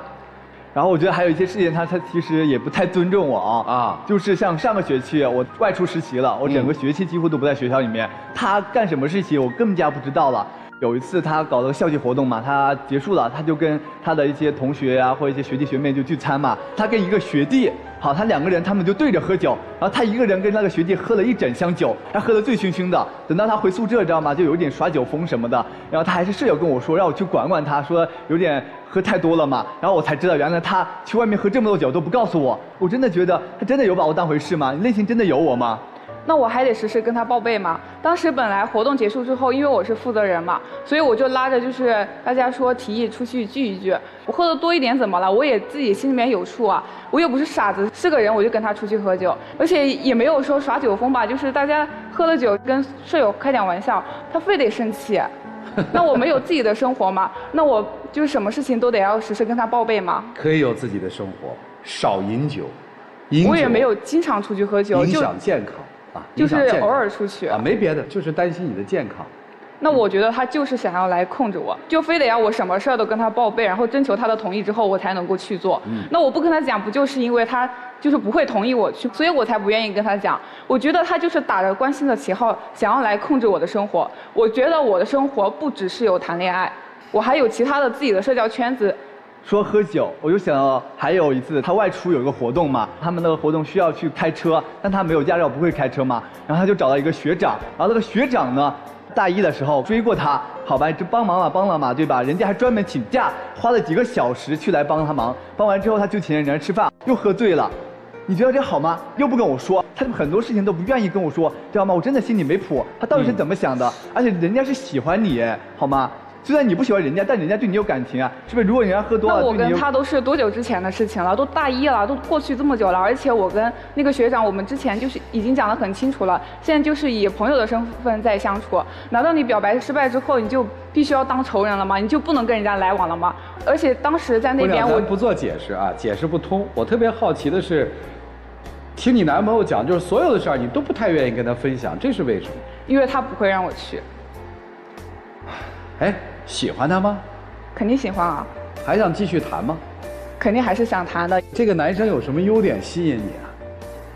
然后我觉得还有一些事情他，他他其实也不太尊重我啊啊！就是像上个学期我外出实习了，我整个学期几乎都不在学校里面，嗯、他干什么事情我更加不知道了。有一次他搞了个校际活动嘛，他结束了，他就跟他的一些同学呀、啊、或者一些学弟学妹就聚餐嘛，他跟一个学弟。好，他两个人他们就对着喝酒，然后他一个人跟那个学弟喝了一整箱酒，他喝得醉醺醺的。等到他回宿舍，知道吗？就有点耍酒疯什么的。然后他还是室友跟我说，让我去管管他，说有点喝太多了嘛。然后我才知道，原来他去外面喝这么多酒都不告诉我。我真的觉得他真的有把我当回事吗？你内心真的有我吗？那我还得实时跟他报备嘛。当时本来活动结束之后，因为我是负责人嘛，所以我就拉着就是大家说提议出去聚一聚。我喝的多一点怎么了？我也自己心里面有数啊，我又不是傻子，是个人我就跟他出去喝酒，而且也没有说耍酒疯吧，就是大家喝了酒跟舍友开点玩笑，他非得生气。那我没有自己的生活嘛，那我就是什么事情都得要实时跟他报备嘛。可以有自己的生活，少饮酒。饮酒我也没有经常出去喝酒，影响健康。啊，就是偶尔出去啊，没别的，就是担心你的健康。那我觉得他就是想要来控制我，就非得要我什么事儿都跟他报备，然后征求他的同意之后，我才能够去做。嗯、那我不跟他讲，不就是因为他就是不会同意我去，所以我才不愿意跟他讲。我觉得他就是打着关心的旗号，想要来控制我的生活。我觉得我的生活不只是有谈恋爱，我还有其他的自己的社交圈子。说喝酒，我就想到还有一次他外出有一个活动嘛，他们那个活动需要去开车，但他没有驾照，不会开车嘛，然后他就找到一个学长，然后那个学长呢，大一的时候追过他，好吧，就帮忙嘛，帮了嘛，对吧？人家还专门请假，花了几个小时去来帮他忙，帮完之后他就请人家吃饭，又喝醉了。你觉得这好吗？又不跟我说，他很多事情都不愿意跟我说，知道吗？我真的心里没谱，他到底是怎么想的？嗯、而且人家是喜欢你，好吗？虽然你不喜欢人家，但人家对你有感情啊，是不是？如果人家喝多了，那我跟他都是多久之前的事情了？都大一了，都过去这么久了。而且我跟那个学长，我们之前就是已经讲得很清楚了，现在就是以朋友的身份在相处。难道你表白失败之后，你就必须要当仇人了吗？你就不能跟人家来往了吗？而且当时在那边我不做解释啊，解释不通。我特别好奇的是，听你男朋友讲，就是所有的事儿你都不太愿意跟他分享，这是为什么？因为他不会让我去。哎。 喜欢他吗？肯定喜欢啊！还想继续谈吗？肯定还是想谈的。这个男生有什么优点吸引你啊？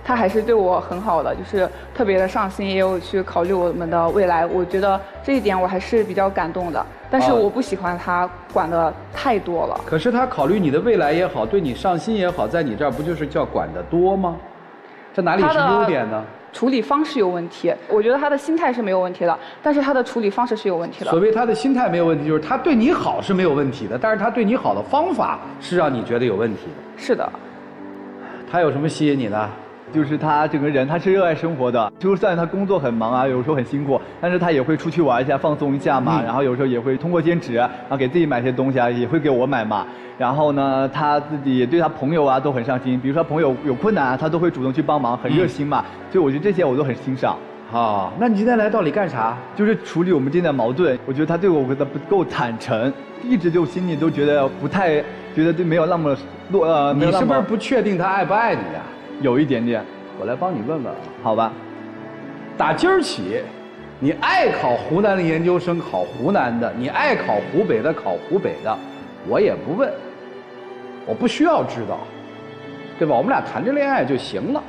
他还是对我很好的，就是特别的上心，也有去考虑我们的未来。我觉得这一点我还是比较感动的。但是我不喜欢他管的太多了。啊，可是他考虑你的未来也好，对你上心也好，在你这儿不就是叫管得多吗？这哪里是优点呢？ 处理方式有问题，我觉得他的心态是没有问题的，但是他的处理方式是有问题的。所谓他的心态没有问题，就是他对你好是没有问题的，但是他对你好的方法是让你觉得有问题的。是的。他有什么吸引你的？就是他整个人，他是热爱生活的，就算他工作很忙啊，有时候很辛苦，但是他也会出去玩一下，放松一下嘛。嗯、然后有时候也会通过兼职，然后给自己买些东西啊，也会给我买嘛。 然后呢，他自己也对他朋友啊都很上心，比如说朋友有困难啊，他都会主动去帮忙，很热心嘛。嗯、所以我觉得这些我都很欣赏。啊，那你今天来到底干啥？就是处理我们之间的矛盾。我觉得他对我不够坦诚，一直就心里都觉得不太觉得对没有那么落呃。你是不是不确定他爱不爱你呀？有一点点，我来帮你问问，好吧？打今儿起，你爱考湖南的研究生考湖南的，你爱考湖北的考湖北的。 我也不问，我不需要知道，对吧？我们俩谈着恋爱就行了，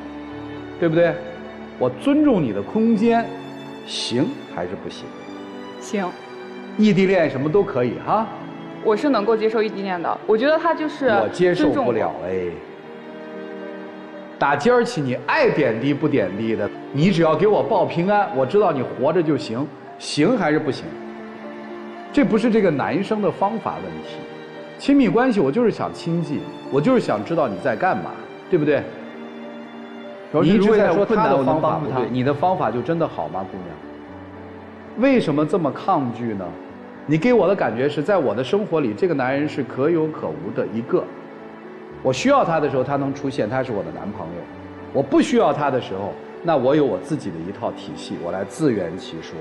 对不对？我尊重你的空间，行还是不行？行。异地恋什么都可以哈。我是能够接受异地恋的，我觉得他就是我接受不了哎。打今儿起，你爱点滴不点滴的，你只要给我报平安，我知道你活着就行，行还是不行？这不是这个男生的方法问题。 亲密关系，我就是想亲近，我就是想知道你在干嘛，对不对？你一直在说他的方法不对，你的方法就真的好吗，姑娘？为什么这么抗拒呢？你给我的感觉是在我的生活里，这个男人是可有可无的一个。我需要他的时候，他能出现，他是我的男朋友；我不需要他的时候，那我有我自己的一套体系，我来自圆其说。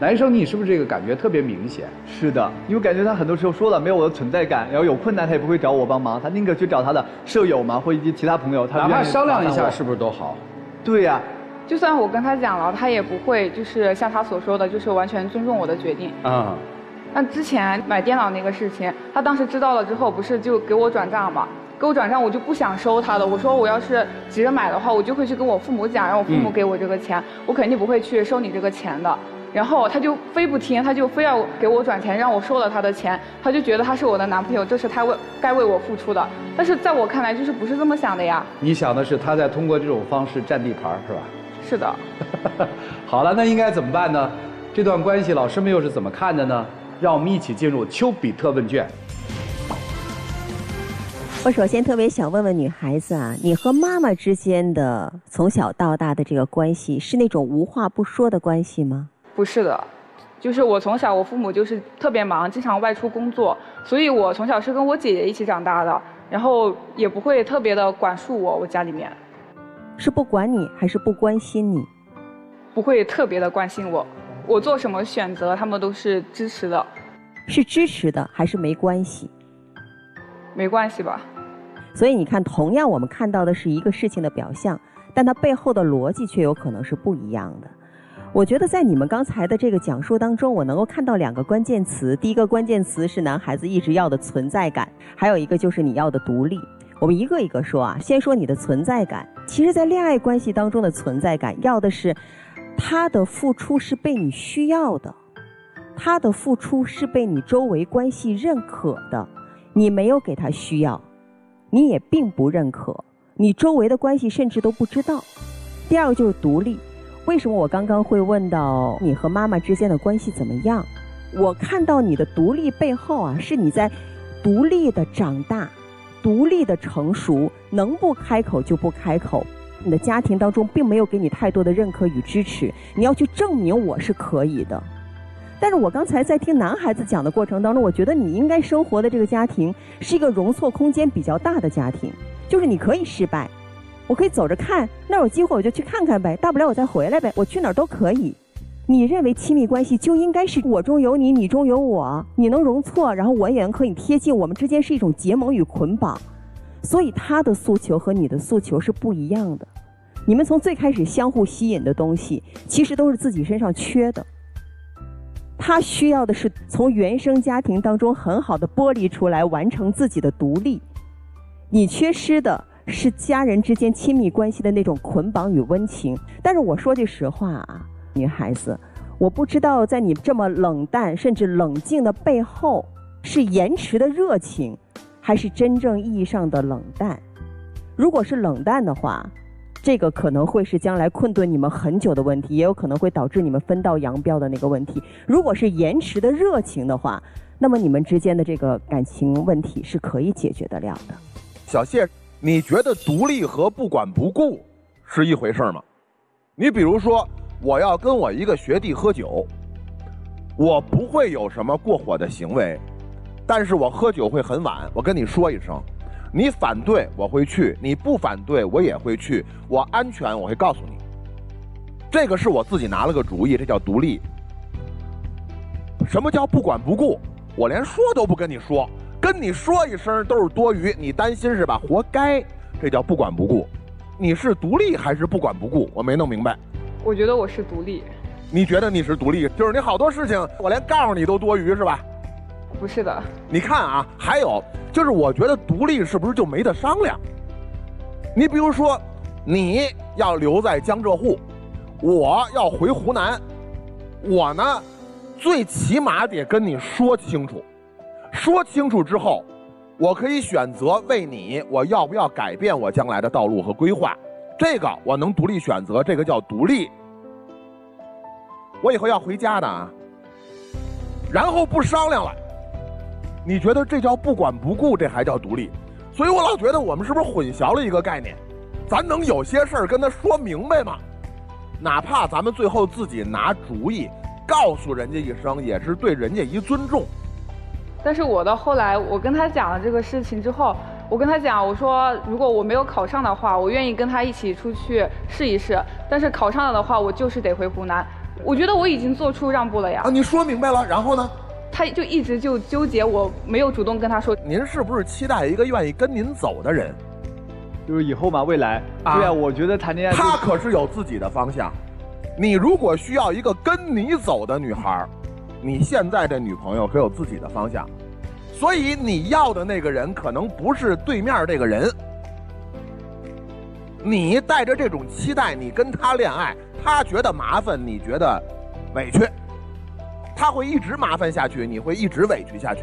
男生，你是不是这个感觉特别明显？是的，因为感觉他很多时候说了没有我的存在感，然后有困难他也不会找我帮忙，他宁可去找他的舍友嘛，或以及其他朋友，他哪怕商量一下是不是都好？对呀、啊，就算我跟他讲了，他也不会就是像他所说的，就是完全尊重我的决定。嗯。那之前买电脑那个事情，他当时知道了之后，不是就给我转账嘛？给我转账我就不想收他的，我说我要是急着买的话，我就会去跟我父母讲，让我父母给我这个钱，嗯、我肯定不会去收你这个钱的。 然后他就非不听，他就非要给我转钱，让我收了他的钱，他就觉得他是我的男朋友，这是他为该为我付出的。但是在我看来，就是不是这么想的呀。你想的是他在通过这种方式占地盘，是吧？是的。好了，那应该怎么办呢？这段关系老师们又是怎么看的呢？让我们一起进入丘比特问卷。我首先特别想问问女孩子啊，你和妈妈之间的从小到大的这个关系，是那种无话不说的关系吗？ 不是的，就是我从小我父母就是特别忙，经常外出工作，所以我从小是跟我姐姐一起长大的，然后也不会特别的管束我。我家里面是不管你还是不关心你？不会特别的关心我，我做什么选择他们都是支持的。是支持的还是没关系？没关系吧。所以你看，同样我们看到的是一个事情的表象，但它背后的逻辑却有可能是不一样的。 我觉得在你们刚才的这个讲述当中，我能够看到两个关键词。第一个关键词是男孩子一直要的存在感，还有一个就是你要的独立。我们一个一个说啊，先说你的存在感。其实，在恋爱关系当中的存在感，要的是他的付出是被你需要的，他的付出是被你周围关系认可的。你没有给他需要，你也并不认可，你周围的关系甚至都不知道。第二个就是独立。 为什么我刚刚会问到你和妈妈之间的关系怎么样？我看到你的独立背后啊，是你在独立的长大，独立的成熟，能不开口就不开口。你的家庭当中并没有给你太多的认可与支持，你要去证明我是可以的。但是我刚才在听男孩子讲的过程当中，我觉得你应该生活的这个家庭是一个容错空间比较大的家庭，就是你可以失败，我可以走着看，那有机会我就去看看呗，大不了我再回来呗，我去哪儿都可以。你认为亲密关系就应该是我中有你，你中有我，你能容错，然后我也能和你贴近，我们之间是一种结盟与捆绑。所以他的诉求和你的诉求是不一样的，你们从最开始相互吸引的东西其实都是自己身上缺的。他需要的是从原生家庭当中很好的剥离出来，完成自己的独立。你缺失的是家人之间亲密关系的那种捆绑与温情。但是我说句实话啊，女孩子，我不知道在你这么冷淡甚至冷静的背后，是延迟的热情，还是真正意义上的冷淡。如果是冷淡的话，这个可能会是将来困顿你们很久的问题，也有可能会导致你们分道扬镳的那个问题。如果是延迟的热情的话，那么你们之间的这个感情问题是可以解决得了的。小谢，你觉得独立和不管不顾是一回事吗？你比如说，我要跟我一个学弟喝酒，我不会有什么过火的行为，但是我喝酒会很晚，我跟你说一声，你反对我会去，你不反对我也会去，我安全我会告诉你。这个是我自己拿了个主意，这叫独立。什么叫不管不顾？我连说都不跟你说，跟你说一声都是多余，你担心是吧？活该，这叫不管不顾。你是独立还是不管不顾？我没弄明白。我觉得我是独立。你觉得你是独立，就是你好多事情我连告诉你都多余是吧？不是的。你看啊，还有就是我觉得独立是不是就没得商量？你比如说，你要留在江浙沪，我要回湖南，我呢最起码得跟你说清楚。说清楚之后，我可以选择为你，我要不要改变我将来的道路和规划，这个我能独立选择，这个叫独立。我以后要回家的啊，然后不商量了，你觉得这叫不管不顾，这还叫独立？所以我老觉得我们是不是混淆了一个概念？咱能有些事儿跟他说明白吗？哪怕咱们最后自己拿主意告诉人家一声，也是对人家一尊重。但是我到后来，我跟他讲了这个事情之后，我跟他讲，我说如果我没有考上的话，我愿意跟他一起出去试一试，但是考上了的话，我就是得回湖南。我觉得我已经做出让步了呀。啊，你说明白了，然后呢？他就一直就纠结，我没有主动跟他说。您是不是期待一个愿意跟您走的人？就是以后嘛，未来。啊对啊，我觉得谈恋爱、就是、他可是有自己的方向。你如果需要一个跟你走的女孩，你现在这女朋友可有自己的方向，所以你要的那个人可能不是对面这个人。你带着这种期待，你跟他恋爱，他觉得麻烦，你觉得委屈，他会一直麻烦下去，你会一直委屈下去。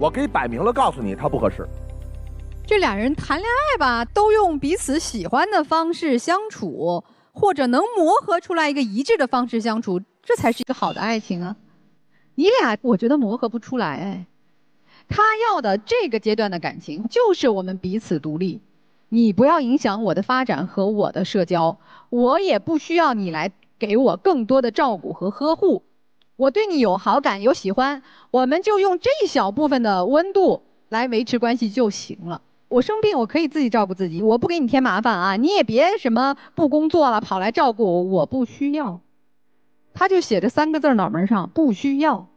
我可以摆明了告诉你，他不合适。这俩人谈恋爱吧，都用彼此喜欢的方式相处，或者能磨合出来一个一致的方式相处，这才是一个好的爱情啊。你俩我觉得磨合不出来。哎，他要的这个阶段的感情就是我们彼此独立，你不要影响我的发展和我的社交，我也不需要你来给我更多的照顾和呵护，我对你有好感有喜欢，我们就用这一小部分的温度来维持关系就行了。我生病我可以自己照顾自己，我不给你添麻烦啊，你也别什么不工作了跑来照顾我，我不需要。他就写着三个字脑门上，不需要。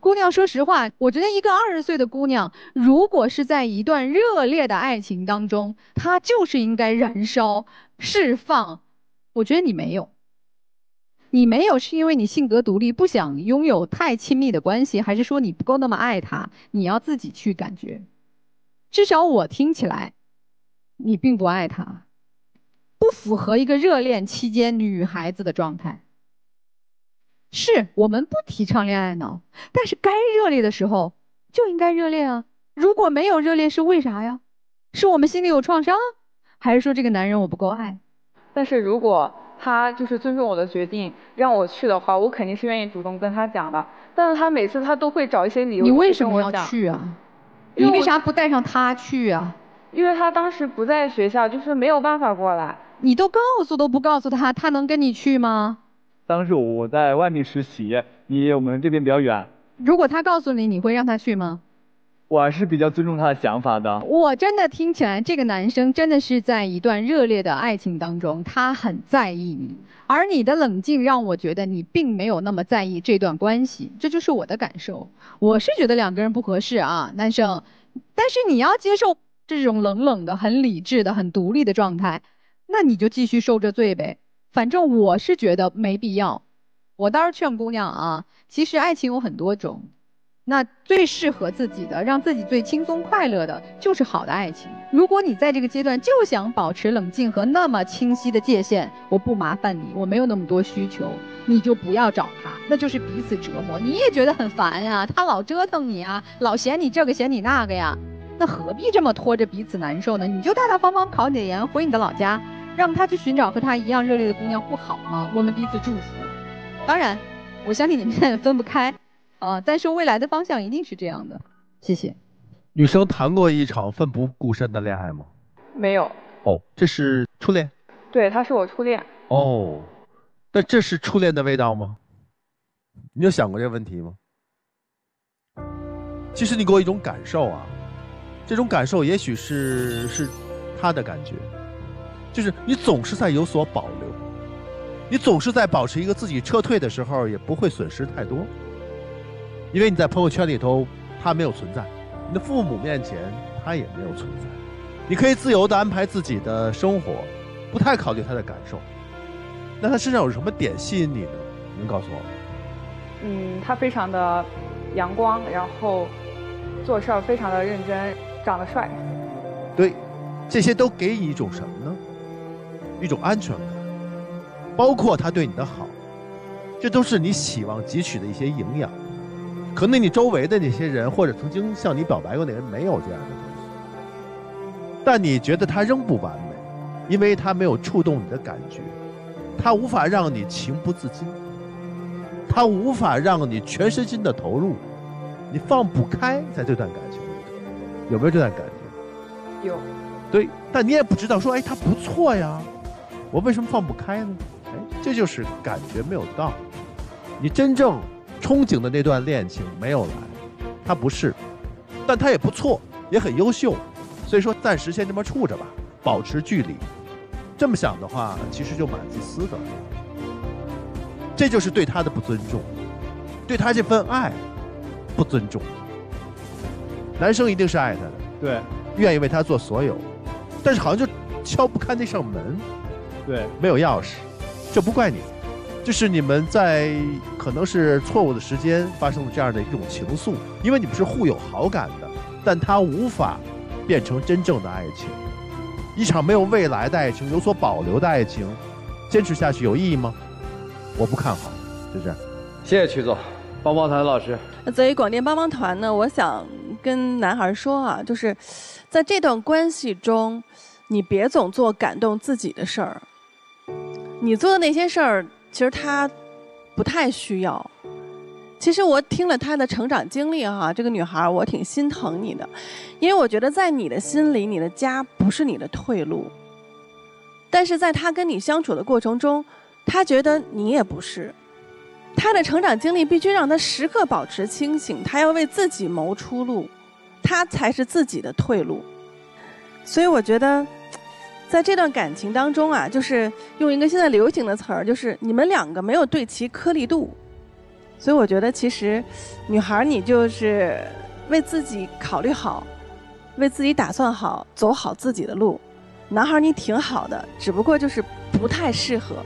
姑娘，说实话，我觉得一个二十岁的姑娘，如果是在一段热烈的爱情当中，她就是应该燃烧释放。我觉得你没有，你没有是因为你性格独立，不想拥有太亲密的关系，还是说你不够那么爱她？你要自己去感觉。至少我听起来，你并不爱她，不符合一个热恋期间女孩子的状态。是我们不提倡恋爱脑，但是该热烈的时候就应该热烈啊。如果没有热烈是为啥呀？是我们心里有创伤，还是说这个男人我不够爱？但是如果他就是尊重我的决定让我去的话，我肯定是愿意主动跟他讲的。但是他每次他都会找一些理由。你为什么要去啊？你为啥不带上他去啊？因为他当时不在学校，就是没有办法过来。你都告诉都不告诉他，他能跟你去吗？当时我在外面实习，离我们这边比较远。如果他告诉你，你会让他去吗？我还是比较尊重他的想法的。我真的听起来，这个男生真的是在一段热烈的爱情当中，他很在意你，而你的冷静让我觉得你并没有那么在意这段关系，这就是我的感受。我是觉得两个人不合适啊，男生，但是你要接受这种冷冷的、很理智的、很独立的状态，那你就继续受这罪呗。反正我是觉得没必要。我倒是劝姑娘啊，其实爱情有很多种。那最适合自己的，让自己最轻松快乐的，就是好的爱情。如果你在这个阶段就想保持冷静和那么清晰的界限，我不麻烦你，我没有那么多需求，你就不要找他，那就是彼此折磨，你也觉得很烦啊，他老折腾你啊，老嫌你这个嫌你那个呀，那何必这么拖着彼此难受呢？你就大大方方考你的研，回你的老家，让他去寻找和他一样热烈的姑娘，不好吗？我们彼此祝福。当然，我相信你们现在分不开。啊，但是未来的方向一定是这样的。谢谢。女生谈过一场奋不顾身的恋爱吗？没有。哦，这是初恋？对，他是我初恋。哦，那这是初恋的味道吗？你有想过这个问题吗？其实你给我一种感受啊，这种感受也许是是他的感觉，就是你总是在有所保留，你总是在保持一个自己撤退的时候也不会损失太多。因为你在朋友圈里头，他没有存在；你的父母面前，他也没有存在。你可以自由地安排自己的生活，不太考虑他的感受。那他身上有什么点吸引你呢？能告诉我吗？嗯，他非常的阳光，然后做事儿非常的认真，长得帅。对，这些都给你一种什么呢？一种安全感，包括他对你的好，这都是你希望汲取的一些营养。可能你周围的那些人，或者曾经向你表白过的人，没有这样的东西，但你觉得他仍不完美，因为他没有触动你的感觉，他无法让你情不自禁，他无法让你全身心的投入，你放不开在这段感情里头，有没有这段感觉？有。对，但你也不知道说，哎，他不错呀，我为什么放不开呢？哎，这就是感觉没有到，你真正憧憬的那段恋情没有来，他不是，但他也不错，也很优秀，所以说暂时先这么处着吧，保持距离。这么想的话，其实就蛮自私的，这就是对他的不尊重，对他这份爱不尊重。男生一定是爱他的，对，愿意为他做所有，但是好像就敲不开那扇门，对，没有钥匙，这不怪你。就是你们在可能是错误的时间发生了这样的一种情愫，因为你们是互有好感的，但它无法变成真正的爱情。一场没有未来的爱情，有所保留的爱情，坚持下去有意义吗？我不看好，就这样。谢谢曲总，帮帮团老师。作为广电帮帮团呢，我想跟男孩说啊，就是在这段关系中，你别总做感动自己的事儿，你做的那些事儿。其实他不太需要。其实我听了他的成长经历哈，这个女孩我挺心疼你的，因为我觉得在你的心里，你的家不是你的退路。但是在他跟你相处的过程中，他觉得你也不是。他的成长经历必须让他时刻保持清醒，他要为自己谋出路，他才是自己的退路。所以我觉得在这段感情当中啊，就是用一个现在流行的词儿，就是你们两个没有对齐颗粒度，所以我觉得其实女孩你就是为自己考虑好，为自己打算好，走好自己的路。男孩你挺好的，只不过就是不太适合。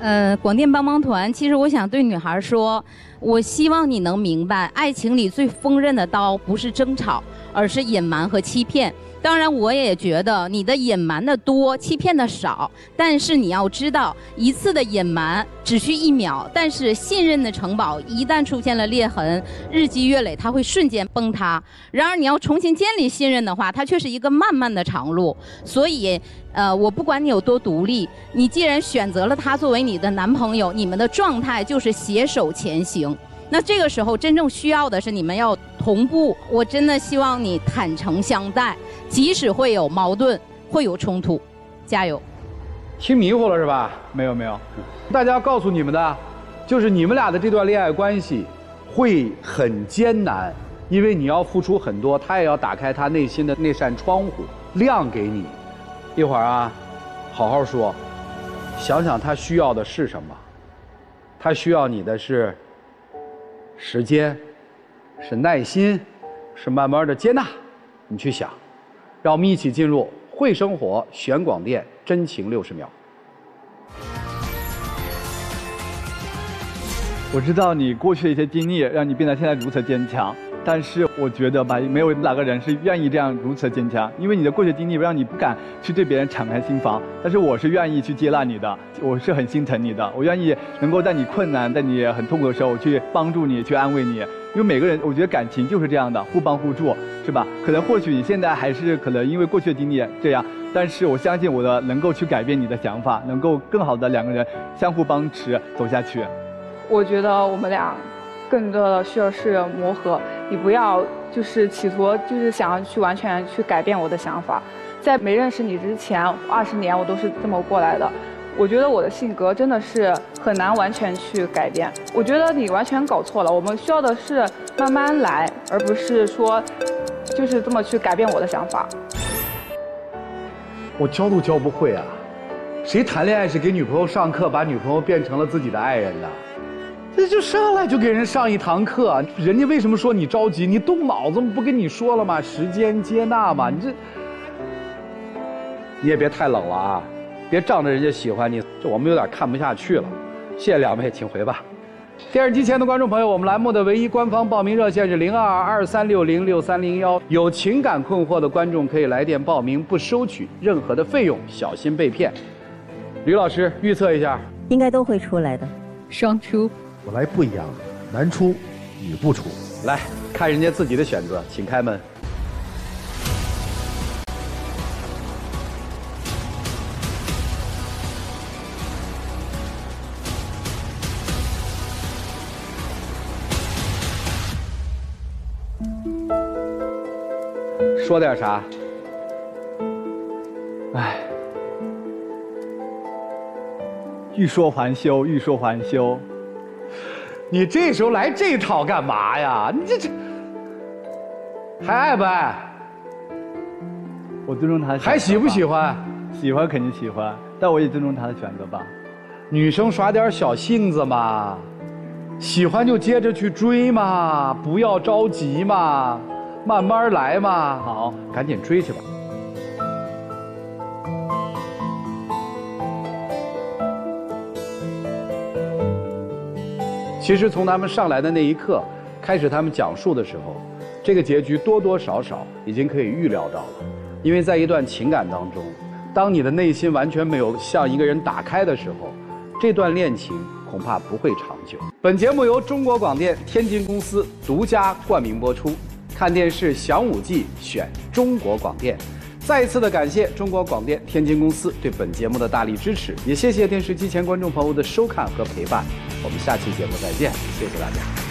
呃，广电帮帮团，其实我想对女孩说，我希望你能明白，爱情里最锋刃的刀不是争吵，而是隐瞒和欺骗。当然我也觉得你的隐瞒的多，欺骗的少，但是你要知道，一次的隐瞒只需一秒，但是信任的城堡一旦出现了裂痕，日积月累它会瞬间崩塌。然而你要重新建立信任的话，它却是一个漫漫的长路。所以呃，我不管你有多独立，你既然选择了他作为你的男朋友，你们的状态就是携手前行。那这个时候真正需要的是你们要同步，我真的希望你坦诚相待，即使会有矛盾，会有冲突，加油。听迷糊了是吧？没有没有，大家告诉你们的，就是你们俩的这段恋爱关系会很艰难，因为你要付出很多，他也要打开他内心的那扇窗户，亮给你。一会儿啊，好好说，想想他需要的是什么。他需要你的是时间，是耐心，是慢慢的接纳。你去想，让我们一起进入会生活选广电真情六十秒。 我知道你过去的一些经历让你变得现在如此坚强，但是我觉得吧，没有哪个人是愿意这样如此坚强，因为你的过去经历让你不敢去对别人敞开心房。但是我是愿意去接纳你的，我是很心疼你的，我愿意能够在你困难、在你很痛苦的时候，我去帮助你，去安慰你。因为每个人，我觉得感情就是这样的，互帮互助，是吧？可能或许你现在还是可能因为过去的经历这样。 但是我相信我的能够去改变你的想法，能够更好的两个人相互帮持走下去。我觉得我们俩更多的需要是磨合，你不要就是企图就是想要去完全去改变我的想法。在没认识你之前，二十年我都是这么过来的。我觉得我的性格真的是很难完全去改变。我觉得你完全搞错了，我们需要的是慢慢来，而不是说就是这么去改变我的想法。 我教都教不会啊！谁谈恋爱是给女朋友上课，把女朋友变成了自己的爱人的？这就上来就给人上一堂课，人家为什么说你着急？你动脑子不跟你说了吗？时间接纳嘛，你这你也别太冷了啊！别仗着人家喜欢你，这我们有点看不下去了。谢谢两位，请回吧。电视机前的观众朋友，我们栏目的唯一官方报名热线是零二二三六零六三零幺，有情感困惑的观众可以来电报名，不收取任何的费用，小心被骗。吕老师预测一下，应该都会出来的，双出。我来不一样，男出，女不出。来看人家自己的选择，请开门。说点啥？哎，欲说还休，欲说还休。你这时候来这套干嘛呀？你这这还爱不爱？我尊重他的选择。还喜不喜欢？喜欢肯定喜欢，但我也尊重他的选择吧。女生耍点小性子嘛，喜欢就接着去追嘛，不要着急嘛。 慢慢来嘛，好，赶紧追去吧。其实从他们上来的那一刻开始，他们讲述的时候，这个结局多多少少已经可以预料到了。因为在一段情感当中，当你的内心完全没有向一个人打开的时候，这段恋情恐怕不会长久。本节目由中国广电天津公司独家冠名播出。 看电视享五 G， 选中国广电。再一次的感谢中国广电天津公司对本节目的大力支持，也谢谢电视机前观众朋友的收看和陪伴。我们下期节目再见，谢谢大家。